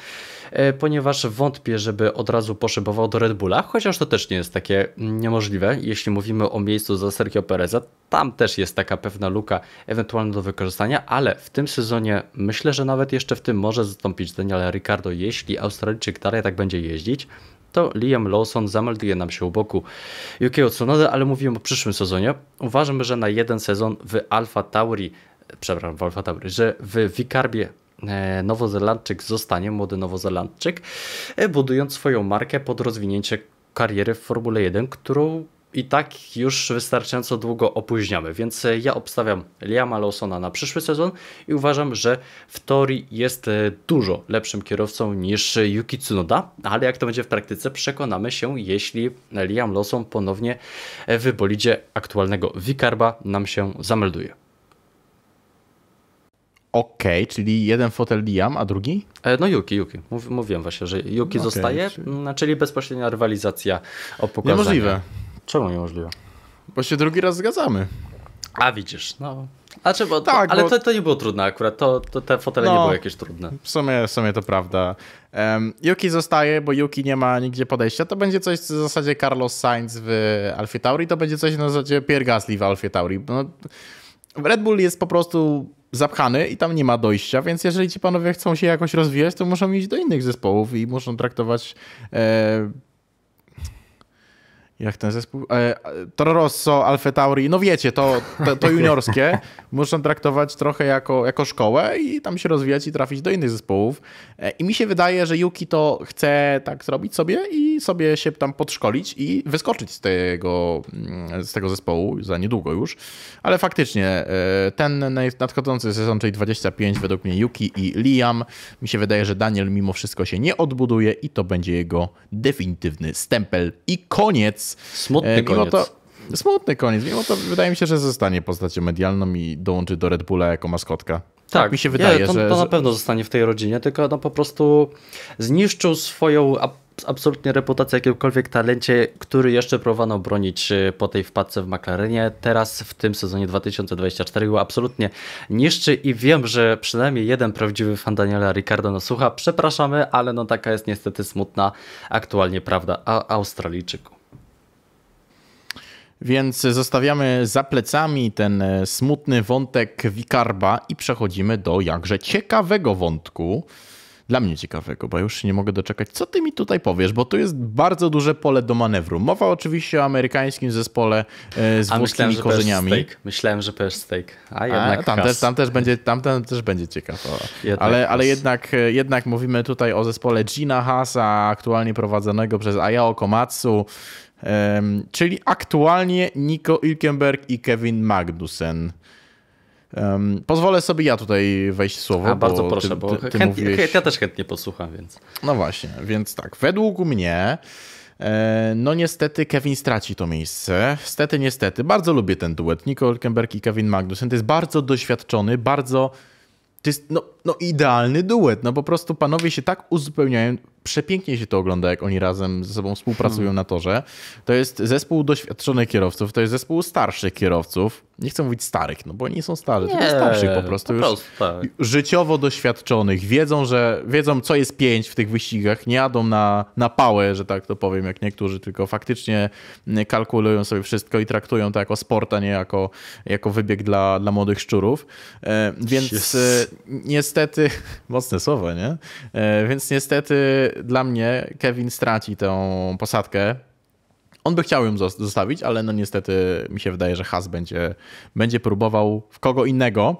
ponieważ wątpię, żeby od razu poszybował do Red Bulla, chociaż to też nie jest takie niemożliwe. Jeśli mówimy o miejscu za Sergio Pereza, tam też jest taka pewna luka ewentualna do wykorzystania, ale w tym sezonie myślę, że nawet jeszcze w tym może zastąpić Daniela Ricciardo, jeśli Australijczyk dalej tak będzie jeździć. to Liam Lawson zamelduje nam się u boku Yukiego Tsunoda, ale mówiłem o przyszłym sezonie. Uważam, że na jeden sezon w Alfa Tauri, że w Vicarbie Nowozelandczyk zostanie, młody Nowozelandczyk, budując swoją markę pod rozwinięcie kariery w Formule 1, którą i tak już wystarczająco długo opóźniamy, więc ja obstawiam Liama Lawsona na przyszły sezon i uważam, że w teorii jest dużo lepszym kierowcą niż Yuki Tsunoda, ale jak to będzie w praktyce, przekonamy się, jeśli Liam Lawson ponownie w bolidzie aktualnego Vicarba nam się zamelduje. Okej, czyli jeden fotel Liam, a drugi? No Yuki. Mówiłem właśnie, że Yuki zostaje, czyli bezpośrednia rywalizacja o pokazanie. Niemożliwe. Czemu niemożliwe? Bo się drugi raz zgadzamy. A widzisz, no. Znaczy, bo, tak, ale bo... to nie było trudne akurat, te fotele no, nie były jakieś trudne. W sumie to prawda. Yuki zostaje, bo Yuki nie ma nigdzie podejścia. To będzie coś w zasadzie Carlos Sainz w Alfie Tauri, to będzie coś na zasadzie Pierre Gasly w Alfie Tauri. No, Red Bull jest po prostu zapchany i tam nie ma dojścia, więc jeżeli ci panowie chcą się jakoś rozwijać, to muszą iść do innych zespołów i muszą traktować... Jak ten zespół? Toro Rosso, Alfa Tauri, no wiecie, to juniorskie muszą traktować trochę jako szkołę i tam się rozwijać i trafić do innych zespołów. I mi się wydaje, że Yuki to chce tak zrobić sobie i sobie się tam podszkolić i wyskoczyć z tego zespołu za niedługo już. Ale faktycznie ten nadchodzący sezon, czyli 25 według mnie Yuki i Liam, mi się wydaje, że Daniel mimo wszystko się nie odbuduje i to będzie jego definitywny stempel i koniec. Smutny koniec. Mimo to wydaje mi się, że zostanie postacią medialną i dołączy do Red Bulla jako maskotka. Tak mi się wydaje, to na pewno zostanie w tej rodzinie, tylko no po prostu zniszczył swoją absolutnie reputację jakimkolwiek talencie, który jeszcze próbowano bronić po tej wpadce w McLarenie. Teraz w tym sezonie 2024 go absolutnie niszczy i wiem, że przynajmniej jeden prawdziwy fan Daniela Ricciardo nas słucha. Przepraszamy, ale no taka jest niestety smutna aktualnie prawda Australijczyku. Więc zostawiamy za plecami ten smutny wątek Vicarba i przechodzimy do jakże ciekawego wątku. Dla mnie ciekawego, bo już nie mogę doczekać. Co ty mi tutaj powiesz? Bo tu jest bardzo duże pole do manewru. Mowa oczywiście o amerykańskim zespole z włoskimi korzeniami. Myślałem, że powiesz steak. A jednak tam też będzie ciekawe. Ale jednak mówimy tutaj o zespole Gina Haasa, aktualnie prowadzonego przez Ayao Komatsu. Czyli aktualnie Nico Hülkenberg i Kevin Magnussen. Pozwolę sobie ja tutaj wejść w słowo. Bardzo proszę, bo ty mówiłeś... ja też chętnie posłucham, więc... No właśnie, więc tak, według mnie no niestety Kevin straci to miejsce. Niestety, bardzo lubię ten duet. Nico Hülkenberg i Kevin Magnussen to jest bardzo doświadczony, to jest idealny duet. No po prostu panowie się tak uzupełniają. Przepięknie się to ogląda, jak oni razem ze sobą współpracują na torze. To jest zespół doświadczonych kierowców, to jest zespół starszych kierowców. Nie chcę mówić starych, no bo nie są starzy, tylko starszych po prostu tak. Życiowo doświadczonych. Wiedzą, co jest 5 w tych wyścigach. Nie jadą na pałę, że tak to powiem, jak niektórzy, tylko faktycznie kalkulują sobie wszystko i traktują to jako sport, a nie jako wybieg dla młodych szczurów. Niestety, mocne słowa, nie? Więc niestety dla mnie Kevin straci tą posadkę. On by chciał ją zostawić, ale no niestety mi się wydaje, że Haas będzie próbował w kogo innego.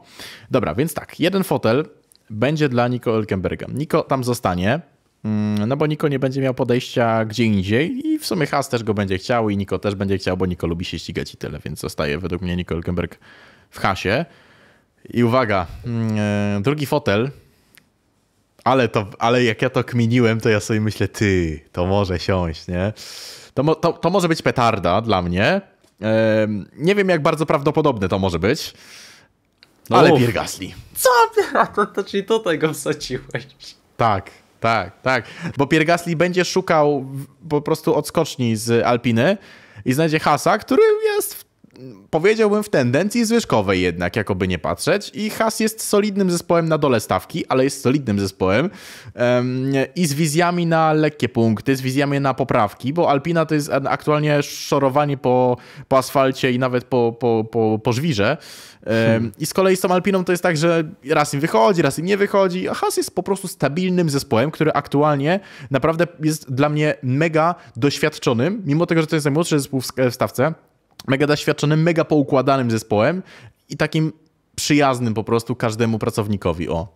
Dobra, więc tak, jeden fotel będzie dla Nico Hülkenberga. Nico tam zostanie, no bo Nico nie będzie miał podejścia gdzie indziej i w sumie Haas też go będzie chciał i Nico też będzie chciał, bo Nico lubi się ścigać i tyle, więc zostaje według mnie Nico Hülkenberg w Haasie. I uwaga, drugi fotel. Ale jak ja to kminiłem, to ja sobie myślę, to może siąść, nie? To może być petarda dla mnie. Nie wiem, jak bardzo prawdopodobne to może być, ale Pierre Gasly. Co? To czyli tutaj go wsadziłeś. Tak. Bo Pierre Gasly będzie szukał po prostu odskoczni z Alpiny i znajdzie Haasa, który jest powiedziałbym w tendencji zwyżkowej jednak, jakoby nie patrzeć. I Haas jest solidnym zespołem na dole stawki, ale jest solidnym zespołem i z wizjami na lekkie punkty, z wizjami na poprawki, bo Alpina to jest aktualnie szorowanie po asfalcie i nawet po żwirze. I z kolei z tą Alpiną to jest tak, że raz im wychodzi, raz im nie wychodzi. A Haas jest po prostu stabilnym zespołem, który aktualnie naprawdę jest dla mnie mega doświadczonym, mimo tego, że to jest najmłodszy zespół w stawce, mega doświadczonym, mega poukładanym zespołem i takim przyjaznym po prostu każdemu pracownikowi. O.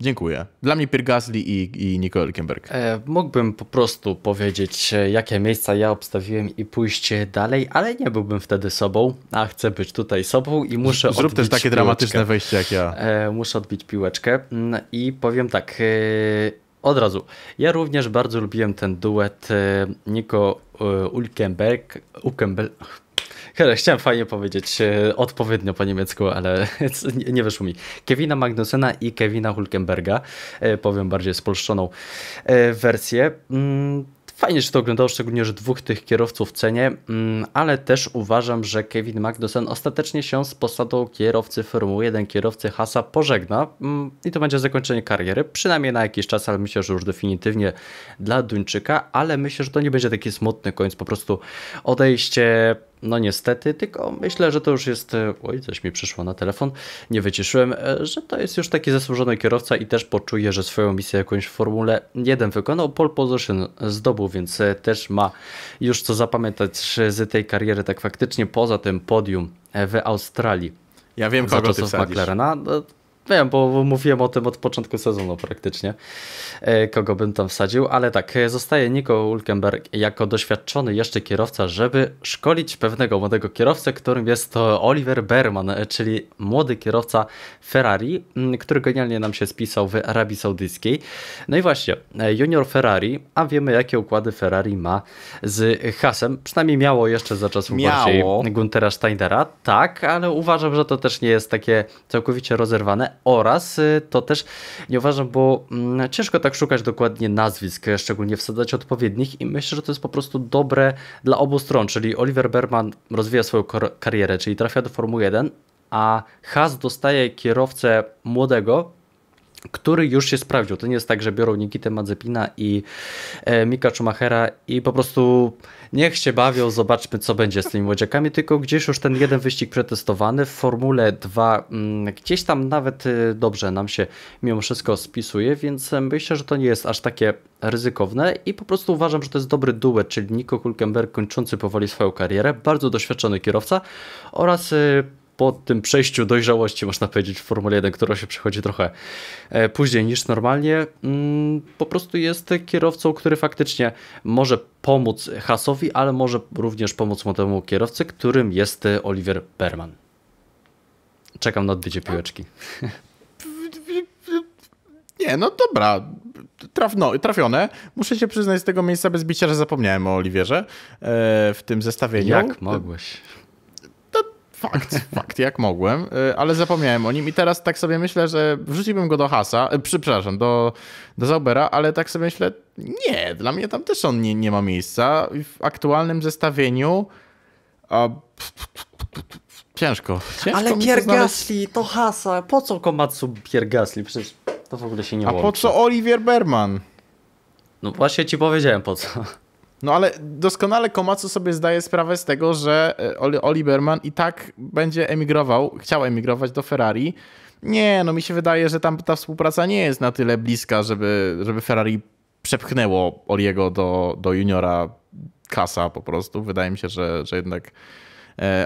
Dziękuję. Dla mnie Pierre Gasly i Nico Hülkenberg. Mógłbym po prostu powiedzieć, jakie miejsca ja obstawiłem i pójść dalej, ale nie byłbym wtedy sobą, a chcę być tutaj sobą i muszę odbić piłeczkę. Zrób też takie dramatyczne wejście jak ja. Muszę odbić piłeczkę i powiem tak, od razu. Ja również bardzo lubiłem ten duet Nico Hülkenberg. Chciałem fajnie powiedzieć, odpowiednio po niemiecku, ale nie wyszło mi. Kevina Magnussena i Kevina Hülkenberga, powiem bardziej spolszczoną wersję. Fajnie się to oglądało, szczególnie, że dwóch tych kierowców cenię, ale też uważam, że Kevin Magnussen ostatecznie się z posadą kierowcy Formuły 1, kierowcy Haasa pożegna i to będzie zakończenie kariery, przynajmniej na jakiś czas, ale myślę, że już definitywnie dla Duńczyka, ale myślę, że to nie będzie taki smutny koniec, po prostu odejście, no niestety, tylko myślę, że to już jest, oj, coś mi przyszło na telefon, nie wyciszyłem, że to jest już taki zasłużony kierowca i też poczuje, że swoją misję jakąś w Formule 1 wykonał, pole position zdobył, więc też ma już co zapamiętać z tej kariery, tak faktycznie poza tym podium w Australii. Ja wiem, kogo ty wsadzisz. McLarena. Wiem, bo mówiłem o tym od początku sezonu praktycznie, kogo bym tam wsadził, ale tak, zostaje Nico Hülkenberg jako doświadczony jeszcze kierowca, żeby szkolić pewnego młodego kierowcę, którym jest to Oliver Bearman, czyli młody kierowca Ferrari, który genialnie nam się spisał w Arabii Saudyjskiej. No i właśnie, junior Ferrari, a wiemy jakie układy Ferrari ma z Haasem, przynajmniej miało jeszcze za czasów bardziej Guntera Steinera, tak, ale uważam, że to też nie jest takie całkowicie rozerwane, oraz to też nie uważam, bo ciężko tak szukać dokładnie nazwisk, szczególnie wsadzać odpowiednich i myślę, że to jest po prostu dobre dla obu stron, czyli Oliver Bearman rozwija swoją karierę, czyli trafia do Formuły 1, a Haas dostaje kierowcę młodego, który już się sprawdził. To nie jest tak, że biorą Nikitę Mazepina i Mika Schumachera i po prostu niech się bawią, zobaczmy co będzie z tymi młodziakami, tylko gdzieś już ten jeden wyścig przetestowany w Formule 2 gdzieś tam nawet dobrze nam się mimo wszystko spisuje, więc myślę, że to nie jest aż takie ryzykowne i po prostu uważam, że to jest dobry duet, czyli Nico Hülkenberg kończący powoli swoją karierę, bardzo doświadczony kierowca oraz po tym przejściu dojrzałości, można powiedzieć, w Formule 1, która się przechodzi trochę później niż normalnie, po prostu jest kierowcą, który faktycznie może pomóc Haasowi, ale może również pomóc młodemu kierowcy, którym jest Oliver Bearman. Czekam na odbicie piłeczki. Nie, no dobra. Trafione. Muszę się przyznać z tego miejsca bez bicia, że zapomniałem o Oliwierze w tym zestawieniu. Jak mogłeś? Fakt, jak mogłem, ale zapomniałem o nim i teraz tak sobie myślę, że wrzuciłbym go do Haasa, przepraszam, do Saubera, ale tak sobie myślę, nie, dla mnie tam też on nie ma miejsca. W aktualnym zestawieniu ciężko ale Pierre Gasly do Haasa, po co Komatsu Pierre Gasly? Przecież to w ogóle się nie łączy. A po co Oliver Bearman? No właśnie ci powiedziałem po co. No ale doskonale Komatsu sobie zdaje sprawę z tego, że Oli Bearman i tak będzie chciał emigrować do Ferrari. Nie, no mi się wydaje, że tam ta współpraca nie jest na tyle bliska, żeby Ferrari przepchnęło Oliego do juniora Haasa po prostu. Wydaje mi się, że jednak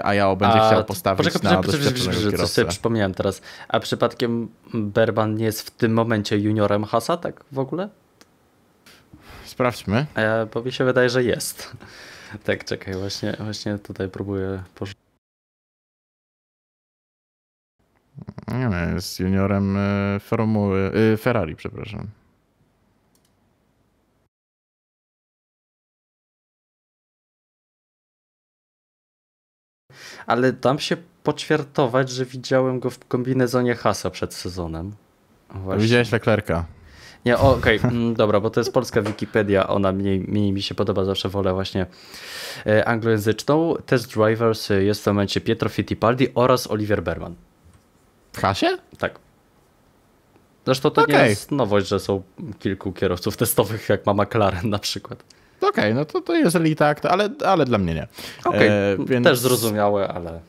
Ajao będzie chciał postawić na doświadczonego kierowcę. Sobie przypomniałem teraz. A przypadkiem Bearman nie jest w tym momencie juniorem Haasa, tak w ogóle? Sprawdźmy. Bo mi się wydaje, że jest. Tak, czekaj, właśnie tutaj próbuję poszukać. Jest juniorem Ferrari, przepraszam. Ale dam się poćwiartować, że widziałem go w kombinezonie Haasa przed sezonem. Widziałeś Leclerca. Nie, okej, dobra, bo to jest polska Wikipedia, ona mniej mi się podoba, zawsze wolę właśnie anglojęzyczną. Test drivers jest w tym momencie Pietro Fittipaldi oraz Oliver Bearman. W Hasie? Tak. Zresztą to nie jest nowość, że są kilku kierowców testowych, jak ma McLaren na przykład. Okej, no to jeżeli tak, ale dla mnie nie. Okej, więc... też zrozumiałe, ale...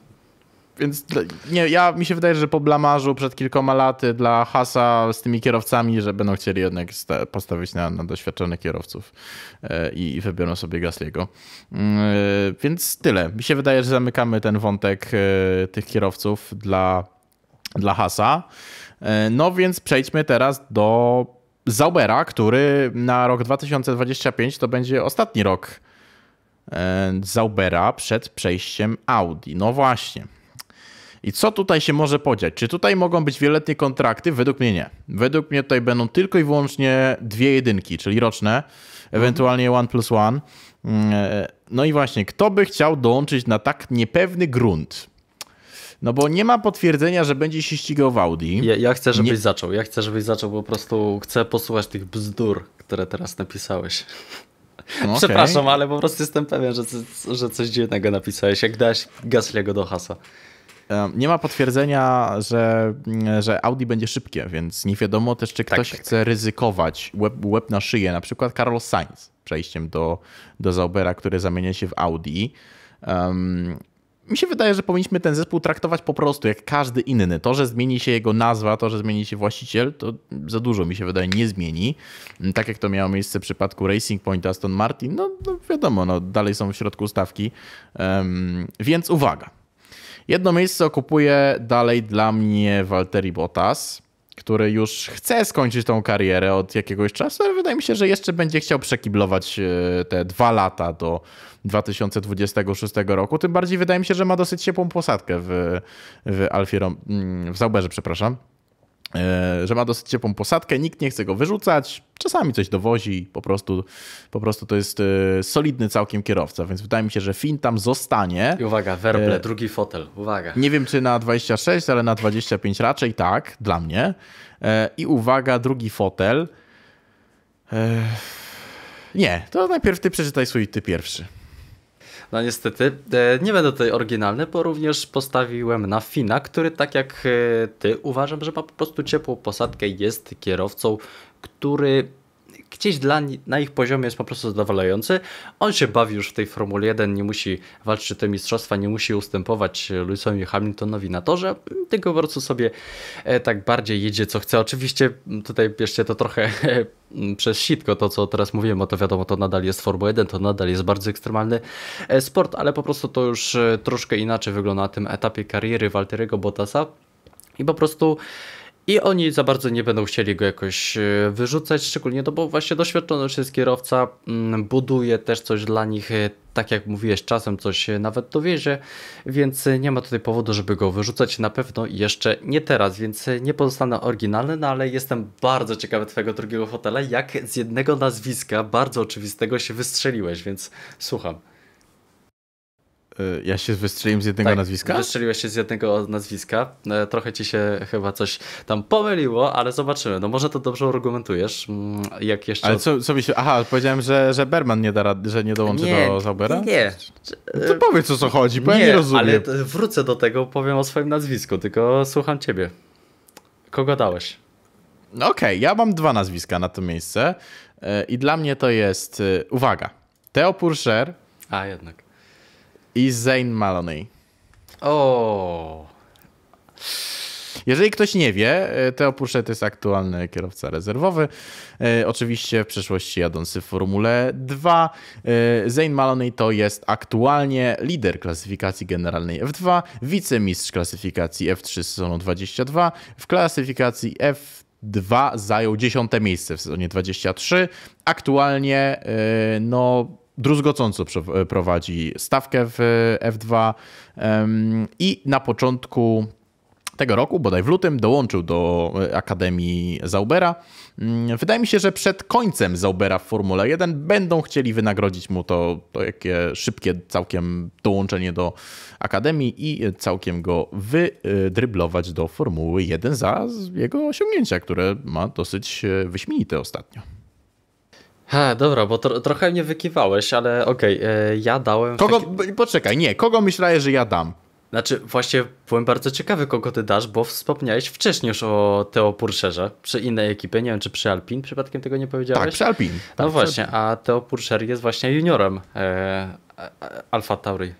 Więc nie, mi się wydaje, że po blamarzu przed kilkoma laty dla Haasa z tymi kierowcami, że będą chcieli jednak postawić na doświadczonych kierowców i wybiorą sobie Gasly'ego. Więc tyle. Mi się wydaje, że zamykamy ten wątek tych kierowców dla Haasa. No więc przejdźmy teraz do Saubera, który na rok 2025 to będzie ostatni rok Saubera przed przejściem Audi. No właśnie. I co tutaj się może podziać? Czy tutaj mogą być wieloletnie kontrakty? Według mnie nie. Według mnie tutaj będą tylko i wyłącznie 2 jedynki, czyli roczne, ewentualnie 1+1. No i właśnie, kto by chciał dołączyć na tak niepewny grunt? No bo nie ma potwierdzenia, że będzie się ścigał w Audi. Ja chcę, żebyś zaczął. Ja chcę, żebyś zaczął, bo po prostu chcę posłuchać tych bzdur, które teraz napisałeś. No, przepraszam, ale po prostu jestem pewien, że coś dziwnego napisałeś, jak dałeś Gasly'ego do Haasa. Nie ma potwierdzenia, że Audi będzie szybkie, więc nie wiadomo też, czy ktoś chce ryzykować łeb na szyję. Na przykład Carlos Sainz przejściem do Saubera, który zamienia się w Audi. Mi się wydaje, że powinniśmy ten zespół traktować po prostu jak każdy inny. To, że zmieni się jego nazwa, to, że zmieni się właściciel, to za dużo mi się wydaje nie zmieni. Tak jak to miało miejsce w przypadku Racing Point, Aston Martin, no wiadomo, dalej są w środku stawki. Więc uwaga. Jedno miejsce okupuje dalej dla mnie Valtteri Bottas, który już chce skończyć tą karierę od jakiegoś czasu, ale wydaje mi się, że jeszcze będzie chciał przekiblować te 2 lata do 2026 roku. Tym bardziej wydaje mi się, że ma dosyć ciepłą posadkę w Sauberze, przepraszam. Że ma dosyć ciepłą posadkę, nikt nie chce go wyrzucać, czasami coś dowozi, po prostu to jest solidny całkiem kierowca, więc wydaje mi się, że Finn tam zostanie. I uwaga, Werble, drugi fotel, uwaga. Nie wiem, czy na 26, ale na 25 raczej tak, dla mnie. I uwaga, drugi fotel. Nie, to najpierw ty przeczytaj swój ty pierwszy. No niestety, nie będę tutaj oryginalny, bo również postawiłem na Fina, który tak jak ty uważam, że ma po prostu ciepłą posadkę, jest kierowcą, który gdzieś na ich poziomie jest po prostu zadowalający. On się bawi już w tej Formule 1, nie musi walczyć o te mistrzostwa, nie musi ustępować Lewisowi Hamiltonowi na torze, tylko po prostu sobie tak bardziej jedzie co chce. Oczywiście tutaj bierzcie to trochę przez sitko, to co teraz mówiłem, bo to wiadomo, to nadal jest Formuła 1, to nadal jest bardzo ekstremalny sport, ale po prostu to już troszkę inaczej wygląda na tym etapie kariery Valtteriego Bottasa i po prostu... I oni za bardzo nie będą chcieli go jakoś wyrzucać, szczególnie to, bo właśnie doświadczony już jest kierowca, buduje też coś dla nich, tak jak mówiłeś, czasem coś nawet dowiezie, więc nie ma tutaj powodu, żeby go wyrzucać, na pewno jeszcze nie teraz, więc nie pozostanę oryginalny, no ale jestem bardzo ciekawy twojego drugiego fotela, jak z jednego nazwiska bardzo oczywistego się wystrzeliłeś, więc słucham. Ja się wystrzeliłem z jednego nazwiska? Wystrzeliłeś się z jednego nazwiska. Trochę ci się chyba coś tam pomyliło, ale zobaczymy. No może to dobrze argumentujesz. Jak jeszcze... Ale co mi się... Aha, powiedziałem, że Bearman nie da rady, że nie dołączy do Saubera? Nie. To powiedz o co chodzi, bo ja nie rozumiem. Ale wrócę do tego, powiem o swoim nazwisku, tylko słucham ciebie. Kogo dałeś? Okej, ja mam 2 nazwiska na to miejsce i dla mnie to jest... Uwaga. Théo Pourchaire. A, jednak. I Zane Maloney. O. Jeżeli ktoś nie wie, Théo Pourchaire to jest aktualny kierowca rezerwowy. Oczywiście w przyszłości jadący w Formule 2. Zane Maloney to jest aktualnie lider klasyfikacji generalnej F2, wicemistrz klasyfikacji F3 sezonu 22. W klasyfikacji F2 zajął 10. miejsce w sezonie 23. Aktualnie druzgocąco prowadzi stawkę w F2 i na początku tego roku, bodaj w lutym, dołączył do Akademii Saubera. Wydaje mi się, że przed końcem Saubera w Formule 1 będą chcieli wynagrodzić mu to jakie szybkie całkiem dołączenie do Akademii i całkiem go wydryblować do Formuły 1 za jego osiągnięcia, które ma dosyć wyśmienite ostatnio. Ha, dobra, bo trochę mnie wykiwałeś, ale okej, ja dałem... Poczekaj, nie, kogo myślałeś, że ja dam? Znaczy, właśnie byłem bardzo ciekawy, kogo ty dasz, bo wspomniałeś wcześniej już o Théo Pourchairze przy innej ekipie, nie wiem, czy przy Alpine, przypadkiem tego nie powiedziałeś? Tak, przy Alpine. No tak, właśnie, a Théo Pourchaire jest właśnie juniorem Alfa Tauri,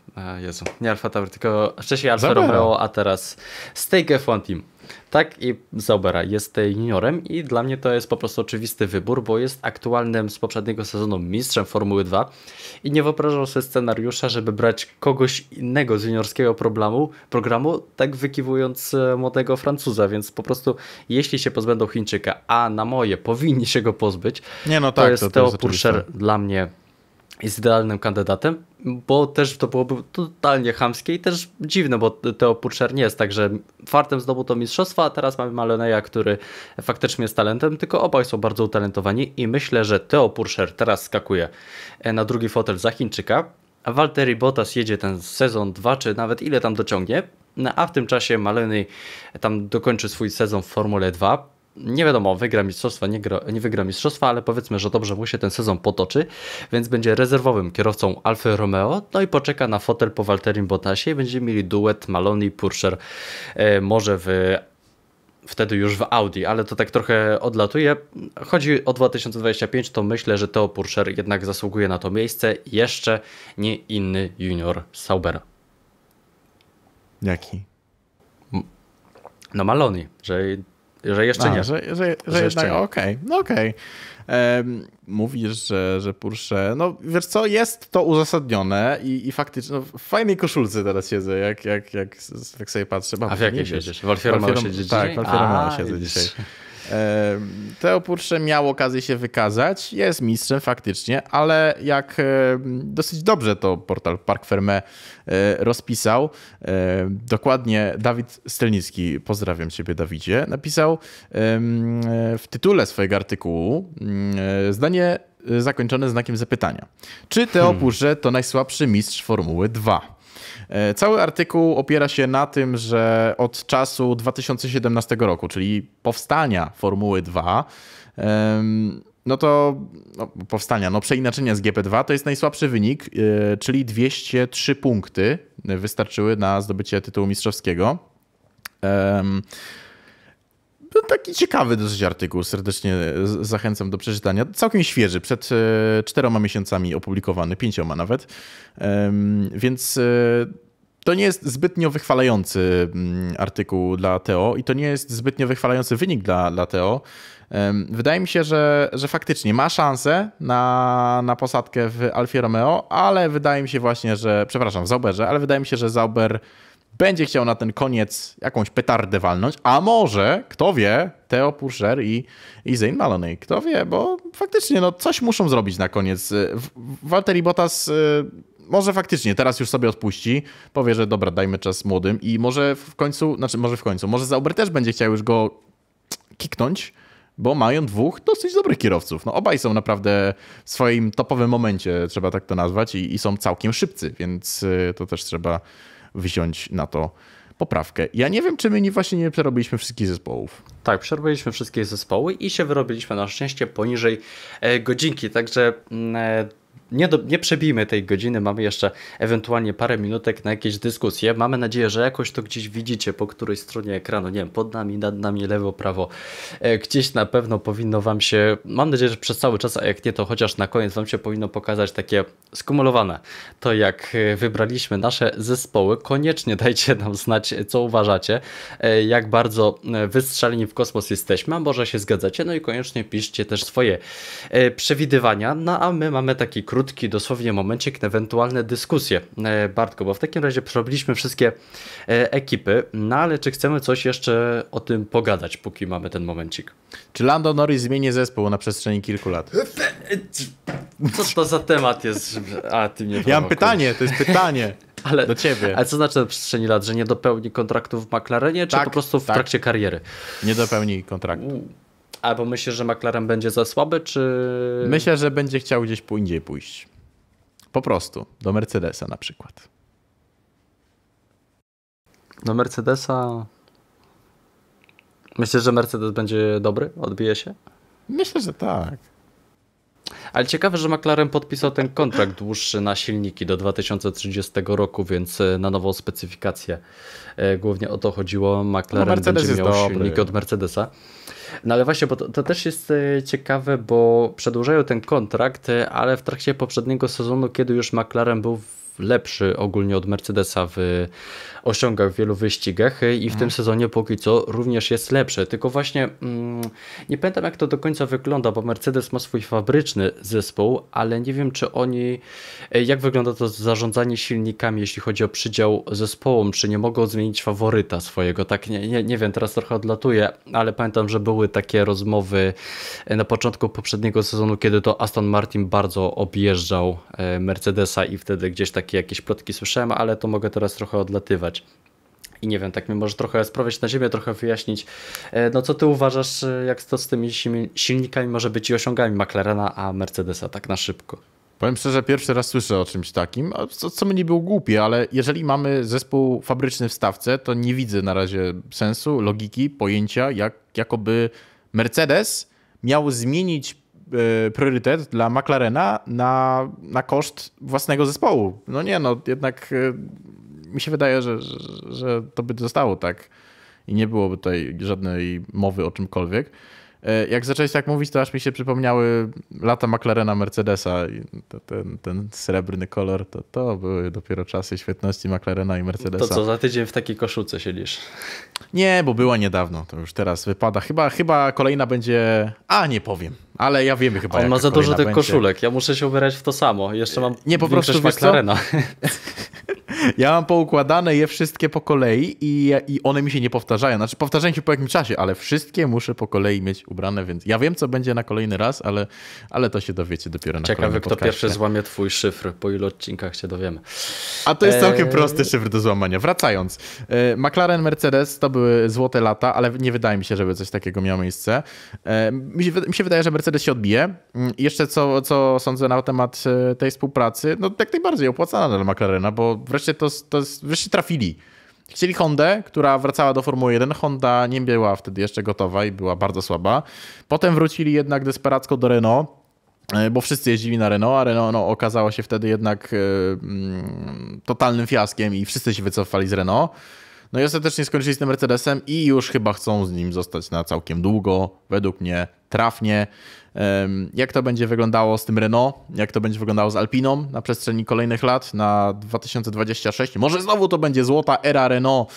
Jezu, nie Alfa Tauri, tylko wcześniej Alfa Romeo, a teraz Stake F1 Team. Tak, i Saubera jest juniorem i dla mnie to jest po prostu oczywisty wybór, bo jest aktualnym z poprzedniego sezonu mistrzem Formuły 2 i nie wyobrażam sobie scenariusza, żeby brać kogoś innego z juniorskiego programu, tak wykiwując młodego Francuza, więc po prostu jeśli się pozbędą Chińczyka, a na moje powinni się go pozbyć, nie, no tak, to jest Théo Pourchaire dla mnie jest idealnym kandydatem, bo też to byłoby totalnie chamskie i też dziwne, bo Théo Pourchaire nie jest tak, że fartem zdobył to mistrzostwa, a teraz mamy Maloneya, który faktycznie jest talentem, tylko obaj są bardzo utalentowani i myślę, że Théo Pourchaire teraz skakuje na drugi fotel za Chińczyka, a Valtteri Bottas jedzie ten sezon 2, czy nawet ile tam dociągnie, a w tym czasie Maloney tam dokończy swój sezon w Formule 2. Nie wiadomo, wygra mistrzostwa, nie wygra mistrzostwa, ale powiedzmy, że dobrze mu się ten sezon potoczy, więc będzie rezerwowym kierowcą Alfy Romeo, no i poczeka na fotel po Valtterim Bottasie i będziemy mieli duet Maloney i Pourchaire, może wtedy już w Audi, ale to tak trochę odlatuje. Chodzi o 2025, to myślę, że Théo Pourchaire jednak zasługuje na to miejsce, jeszcze nie inny junior Saubera. Jaki? No Maloney, że jeszcze nie. Że jednak, okej, no okej. Mówisz, że Pourchaire, no wiesz co, jest to uzasadnione i faktycznie no, w fajnej koszulce teraz siedzę, jak sobie patrzę. A w jakiej siedzisz? W Alfie Romeo siedzę dzisiaj? Tak, w Alfie Romeo siedzę dzisiaj. Théo Pourchaire miał okazję się wykazać, jest mistrzem faktycznie, ale jak dosyć dobrze to portal Parc Fermé rozpisał, dokładnie Dawid Strelnicki, pozdrawiam ciebie Dawidzie, napisał w tytule swojego artykułu zdanie zakończone znakiem zapytania. Czy Théo Pourchaire to najsłabszy mistrz Formuły 2? Cały artykuł opiera się na tym, że od czasu 2017 roku, czyli powstania Formuły 2, no to powstania, no przeinaczenia z GP2 to jest najsłabszy wynik, czyli 203 punkty wystarczyły na zdobycie tytułu mistrzowskiego. Taki ciekawy dosyć artykuł, serdecznie zachęcam do przeczytania. Całkiem świeży, przed 4 miesiącami opublikowany, 5 nawet. Więc to nie jest zbytnio wychwalający artykuł dla Théo i to nie jest zbytnio wychwalający wynik dla Théo. Wydaje mi się, że faktycznie ma szansę na posadkę w Alfie Romeo, ale wydaje mi się właśnie, że, przepraszam, w Sauberze, ale wydaje mi się, że Sauber będzie chciał na ten koniec jakąś petardę walnąć, a może, kto wie, Théo Pourchaire i Zane Maloney, kto wie, bo faktycznie no, coś muszą zrobić na koniec. Valtteri Bottas może faktycznie teraz już sobie odpuści, powie, że dobra, dajmy czas młodym i może w końcu, może Sauber też będzie chciał już go kiknąć, bo mają dwóch dosyć dobrych kierowców. No, obaj są naprawdę w swoim topowym momencie, trzeba tak to nazwać, i są całkiem szybcy, więc to też trzeba wziąć na to poprawkę. Ja nie wiem, czy my właśnie nie przerobiliśmy wszystkich zespołów. Tak, przerobiliśmy wszystkie zespoły i się wyrobiliśmy na szczęście poniżej godzinki, także nie przebijmy tej godziny, mamy jeszcze ewentualnie parę minutek na jakieś dyskusje. Mamy nadzieję, że jakoś to gdzieś widzicie po której stronie ekranu, nie wiem, pod nami, nad nami, lewo, prawo. Gdzieś na pewno powinno wam się, mam nadzieję, że przez cały czas, a jak nie, to chociaż na koniec wam się powinno pokazać takie skumulowane. To jak wybraliśmy nasze zespoły, koniecznie dajcie nam znać, co uważacie, jak bardzo wystrzeleni w kosmos jesteśmy, a może się zgadzacie, no i koniecznie piszcie też swoje przewidywania, no a my mamy taki krótki dosłownie momencik na ewentualne dyskusje. Bartko, bo w takim razie przerobiliśmy wszystkie ekipy, no ale czy chcemy coś jeszcze o tym pogadać, póki mamy ten momencik? Czy Lando Norris zmieni zespół na przestrzeni kilku lat? Co to za temat jest? A, ty mnie ja mam pytanie, to jest pytanie. Ale, do ciebie. Ale co znaczy na przestrzeni lat, że nie dopełni kontraktu w McLarenie, czy tak, po prostu w trakcie kariery? Nie dopełni kontraktu. Albo myślisz, że McLaren będzie za słaby, czy... Myślę, że będzie chciał gdzieś indziej pójść. Po prostu. Do Mercedesa na przykład. Do Mercedesa... Myślisz, że Mercedes będzie dobry? Odbije się? Myślę, że tak. Ale ciekawe, że McLaren podpisał ten kontrakt dłuższy na silniki do 2030 roku, więc na nową specyfikację. Głównie o to chodziło. McLaren będzie miał silniki od Mercedesa. No ale właśnie, bo to też jest ciekawe, bo przedłużają ten kontrakt, ale w trakcie poprzedniego sezonu, kiedy już McLaren był lepszy ogólnie od Mercedesa osiągał w wielu wyścigach i w tym sezonie póki co również jest lepszy, tylko właśnie nie pamiętam jak to do końca wygląda, bo Mercedes ma swój fabryczny zespół, ale nie wiem czy oni, jak wygląda to zarządzanie silnikami, jeśli chodzi o przydział zespołom, czy nie mogą zmienić faworyta swojego, tak nie wiem, teraz trochę odlatuję, ale pamiętam, że były takie rozmowy na początku poprzedniego sezonu, kiedy to Aston Martin bardzo objeżdżał Mercedesa i wtedy gdzieś tak jakieś plotki słyszałem, ale to mogę teraz trochę odlatywać. I nie wiem, tak mi może trochę sprawić na ziemię, trochę wyjaśnić, no co ty uważasz, jak to z tymi silnikami może być i osiągami McLarena, a Mercedesa tak na szybko? Powiem szczerze, pierwszy raz słyszę o czymś takim, co mnie nie było głupie, ale jeżeli mamy zespół fabryczny w stawce, to nie widzę na razie sensu, logiki, pojęcia, jakoby Mercedes miał zmienić priorytet dla McLarena na koszt własnego zespołu. No nie, no jednak mi się wydaje, że to by zostało tak i nie byłoby tutaj żadnej mowy o czymkolwiek. Jak zacząłeś tak mówić, to aż mi się przypomniały lata McLarena Mercedesa i ten srebrny kolor, to były dopiero czasy świetności McLarena i Mercedesa. To co, za tydzień w takiej koszulce siedzisz? Nie, bo była niedawno, to już teraz wypada. Chyba kolejna będzie... A, nie powiem, ale ja wiem chyba. On ma za dużo tych koszulek, ja muszę się ubierać w to samo. Jeszcze mam nie, po prostu McLarena. Ja mam poukładane je wszystkie po kolei i one mi się nie powtarzają. Znaczy powtarzają się po jakimś czasie, ale wszystkie muszę po kolei mieć ubrane, więc ja wiem, co będzie na kolejny raz, ale to się dowiecie dopiero na kolejnym podcaście. Ciekawe, kto pierwszy złamie twój szyfr, po ilu odcinkach się dowiemy. A to jest całkiem prosty szyfr do złamania. Wracając, McLaren, Mercedes to były złote lata, ale nie wydaje mi się, żeby coś takiego miało miejsce. Mi się wydaje, że Mercedes się odbije. Jeszcze co sądzę na temat tej współpracy, no jak najbardziej opłacana dla McLarena, bo wreszcie wreszcie trafili. Chcieli Hondę, która wracała do Formuły 1. Honda nie była wtedy jeszcze gotowa i była bardzo słaba. Potem wrócili jednak desperacko do Renault, bo wszyscy jeździli na Renault, a Renault okazało się wtedy jednak totalnym fiaskiem i wszyscy się wycofali z Renault. No i ostatecznie skończyli z tym Mercedesem i już chyba chcą z nim zostać na całkiem długo, według mnie trafnie. Jak to będzie wyglądało z tym Renault, jak to będzie wyglądało z Alpiną na przestrzeni kolejnych lat, na 2026. Może znowu to będzie złota era Renault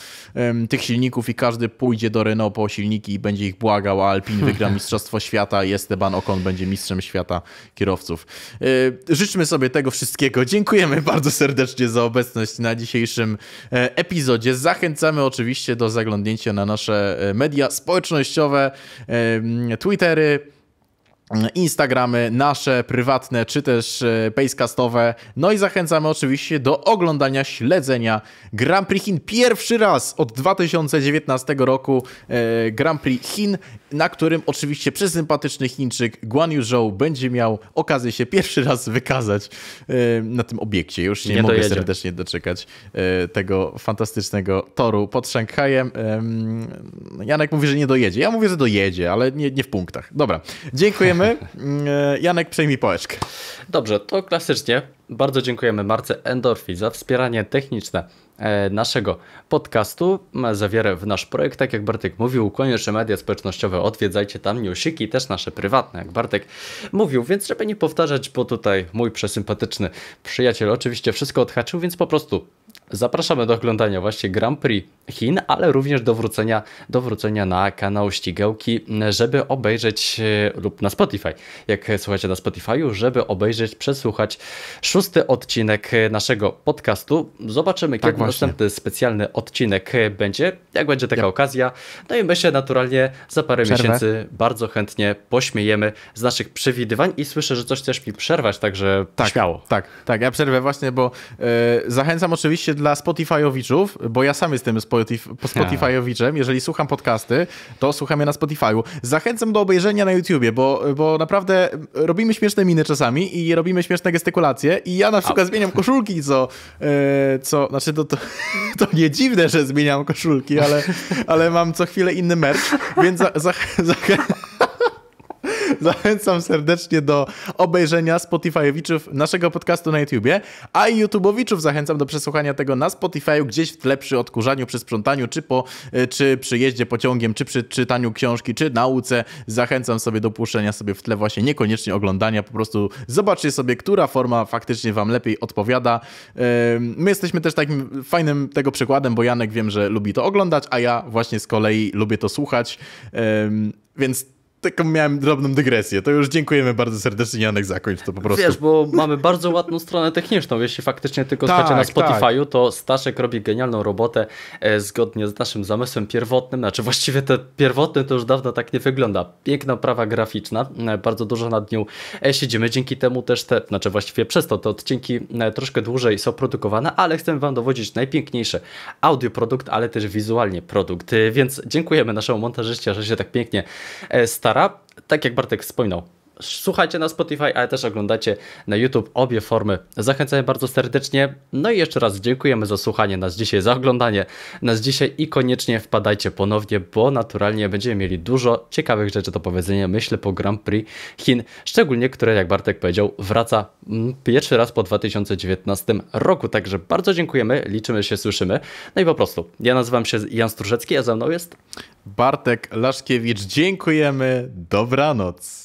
tych silników i każdy pójdzie do Renault po silniki i będzie ich błagał, a Alpine wygra Mistrzostwo Świata i Esteban Ocon będzie mistrzem świata kierowców. Życzmy sobie tego wszystkiego. Dziękujemy bardzo serdecznie za obecność na dzisiejszym epizodzie. Zachęcamy oczywiście do zaglądnięcia na nasze media społecznościowe, Twittery, Instagramy, nasze prywatne, czy też pacecastowe. No i zachęcamy oczywiście do oglądania, śledzenia Grand Prix Chin. Pierwszy raz od 2019 roku Grand Prix Chin, na którym oczywiście przesympatyczny Chińczyk Guan Yu Zhou będzie miał okazję się pierwszy raz wykazać na tym obiekcie. Już nie mogę serdecznie doczekać tego fantastycznego toru pod Szanghajem. Janek mówi, że nie dojedzie. Ja mówię, że dojedzie, ale nie w punktach. Dobra, dziękujemy. Janek, przejmij pałeczkę. Dobrze, to klasycznie. Bardzo dziękujemy marce Endorfi za wspieranie techniczne naszego podcastu. Zawierę w nasz projekt, tak jak Bartek mówił, koniecznie media społecznościowe, odwiedzajcie tam newsiki, też nasze prywatne, jak Bartek mówił, więc żeby nie powtarzać, bo tutaj mój przesympatyczny przyjaciel oczywiście wszystko odhaczył, więc po prostu zapraszamy do oglądania właśnie Grand Prix Chin, ale również do wrócenia na kanał Ścigałki, żeby obejrzeć, lub na Spotify, jak słuchacie na Spotify'u, żeby obejrzeć, przesłuchać 6. odcinek naszego podcastu. Zobaczymy, tak, kiedy następny specjalny odcinek będzie, jak będzie taka okazja. No i my się naturalnie za parę miesięcy bardzo chętnie pośmiejemy z naszych przewidywań i słyszę, że coś chcesz mi przerwać, także tak, śmiało. Tak, ja przerwę właśnie, bo zachęcam oczywiście dla Spotifyowiczów, bo ja sam jestem Spotifyowiczem, jeżeli słucham podcasty, to słucham je na Spotify'u. Zachęcam do obejrzenia na YouTubie, bo naprawdę robimy śmieszne miny czasami i robimy śmieszne gestykulacje i ja na przykład zmieniam koszulki, znaczy to nie dziwne, że zmieniam koszulki, ale mam co chwilę inny merch, więc zachęcam serdecznie do obejrzenia Spotifyowiczów naszego podcastu na YouTubie, a i YouTubeowiczów zachęcam do przesłuchania tego na Spotify'u gdzieś w tle przy odkurzaniu, przy sprzątaniu, czy przy jeździe pociągiem, czy przy czytaniu książki, czy nauce. Zachęcam sobie do puszczenia sobie w tle właśnie niekoniecznie oglądania, po prostu zobaczcie sobie, która forma faktycznie wam lepiej odpowiada. My jesteśmy też takim fajnym tego przykładem, bo Janek wiem, że lubi to oglądać, a ja właśnie z kolei lubię to słuchać, więc taką miałem drobną dygresję. To już dziękujemy bardzo serdecznie, Janek, zakończ to po prostu. Wiesz, bo mamy bardzo ładną stronę techniczną. Jeśli faktycznie tylko słuchacie na Spotify'u, to Staszek robi genialną robotę zgodnie z naszym zamysłem pierwotnym. Znaczy właściwie te pierwotne to już dawno tak nie wygląda. Piękna prawa graficzna, bardzo dużo nad nią siedzimy. Dzięki temu też przez to te odcinki troszkę dłużej są produkowane, ale chcemy wam dowodzić najpiękniejszy audioprodukt, ale też wizualnie produkt. Więc dziękujemy naszemu montażyście, że się tak pięknie stara. Tak jak Bartek wspominał, słuchajcie na Spotify, ale też oglądacie na YouTube obie formy. Zachęcamy bardzo serdecznie. No i jeszcze raz dziękujemy za słuchanie nas dzisiaj, za oglądanie nas dzisiaj i koniecznie wpadajcie ponownie, bo naturalnie będziemy mieli dużo ciekawych rzeczy do powiedzenia, myślę, po Grand Prix Chin, szczególnie które, jak Bartek powiedział, wraca pierwszy raz po 2019 roku. Także bardzo dziękujemy, liczymy się, słyszymy. No i po prostu, ja nazywam się Jan Strużecki, a ze mną jest Bartek Laszkiewicz. Dziękujemy, dobranoc.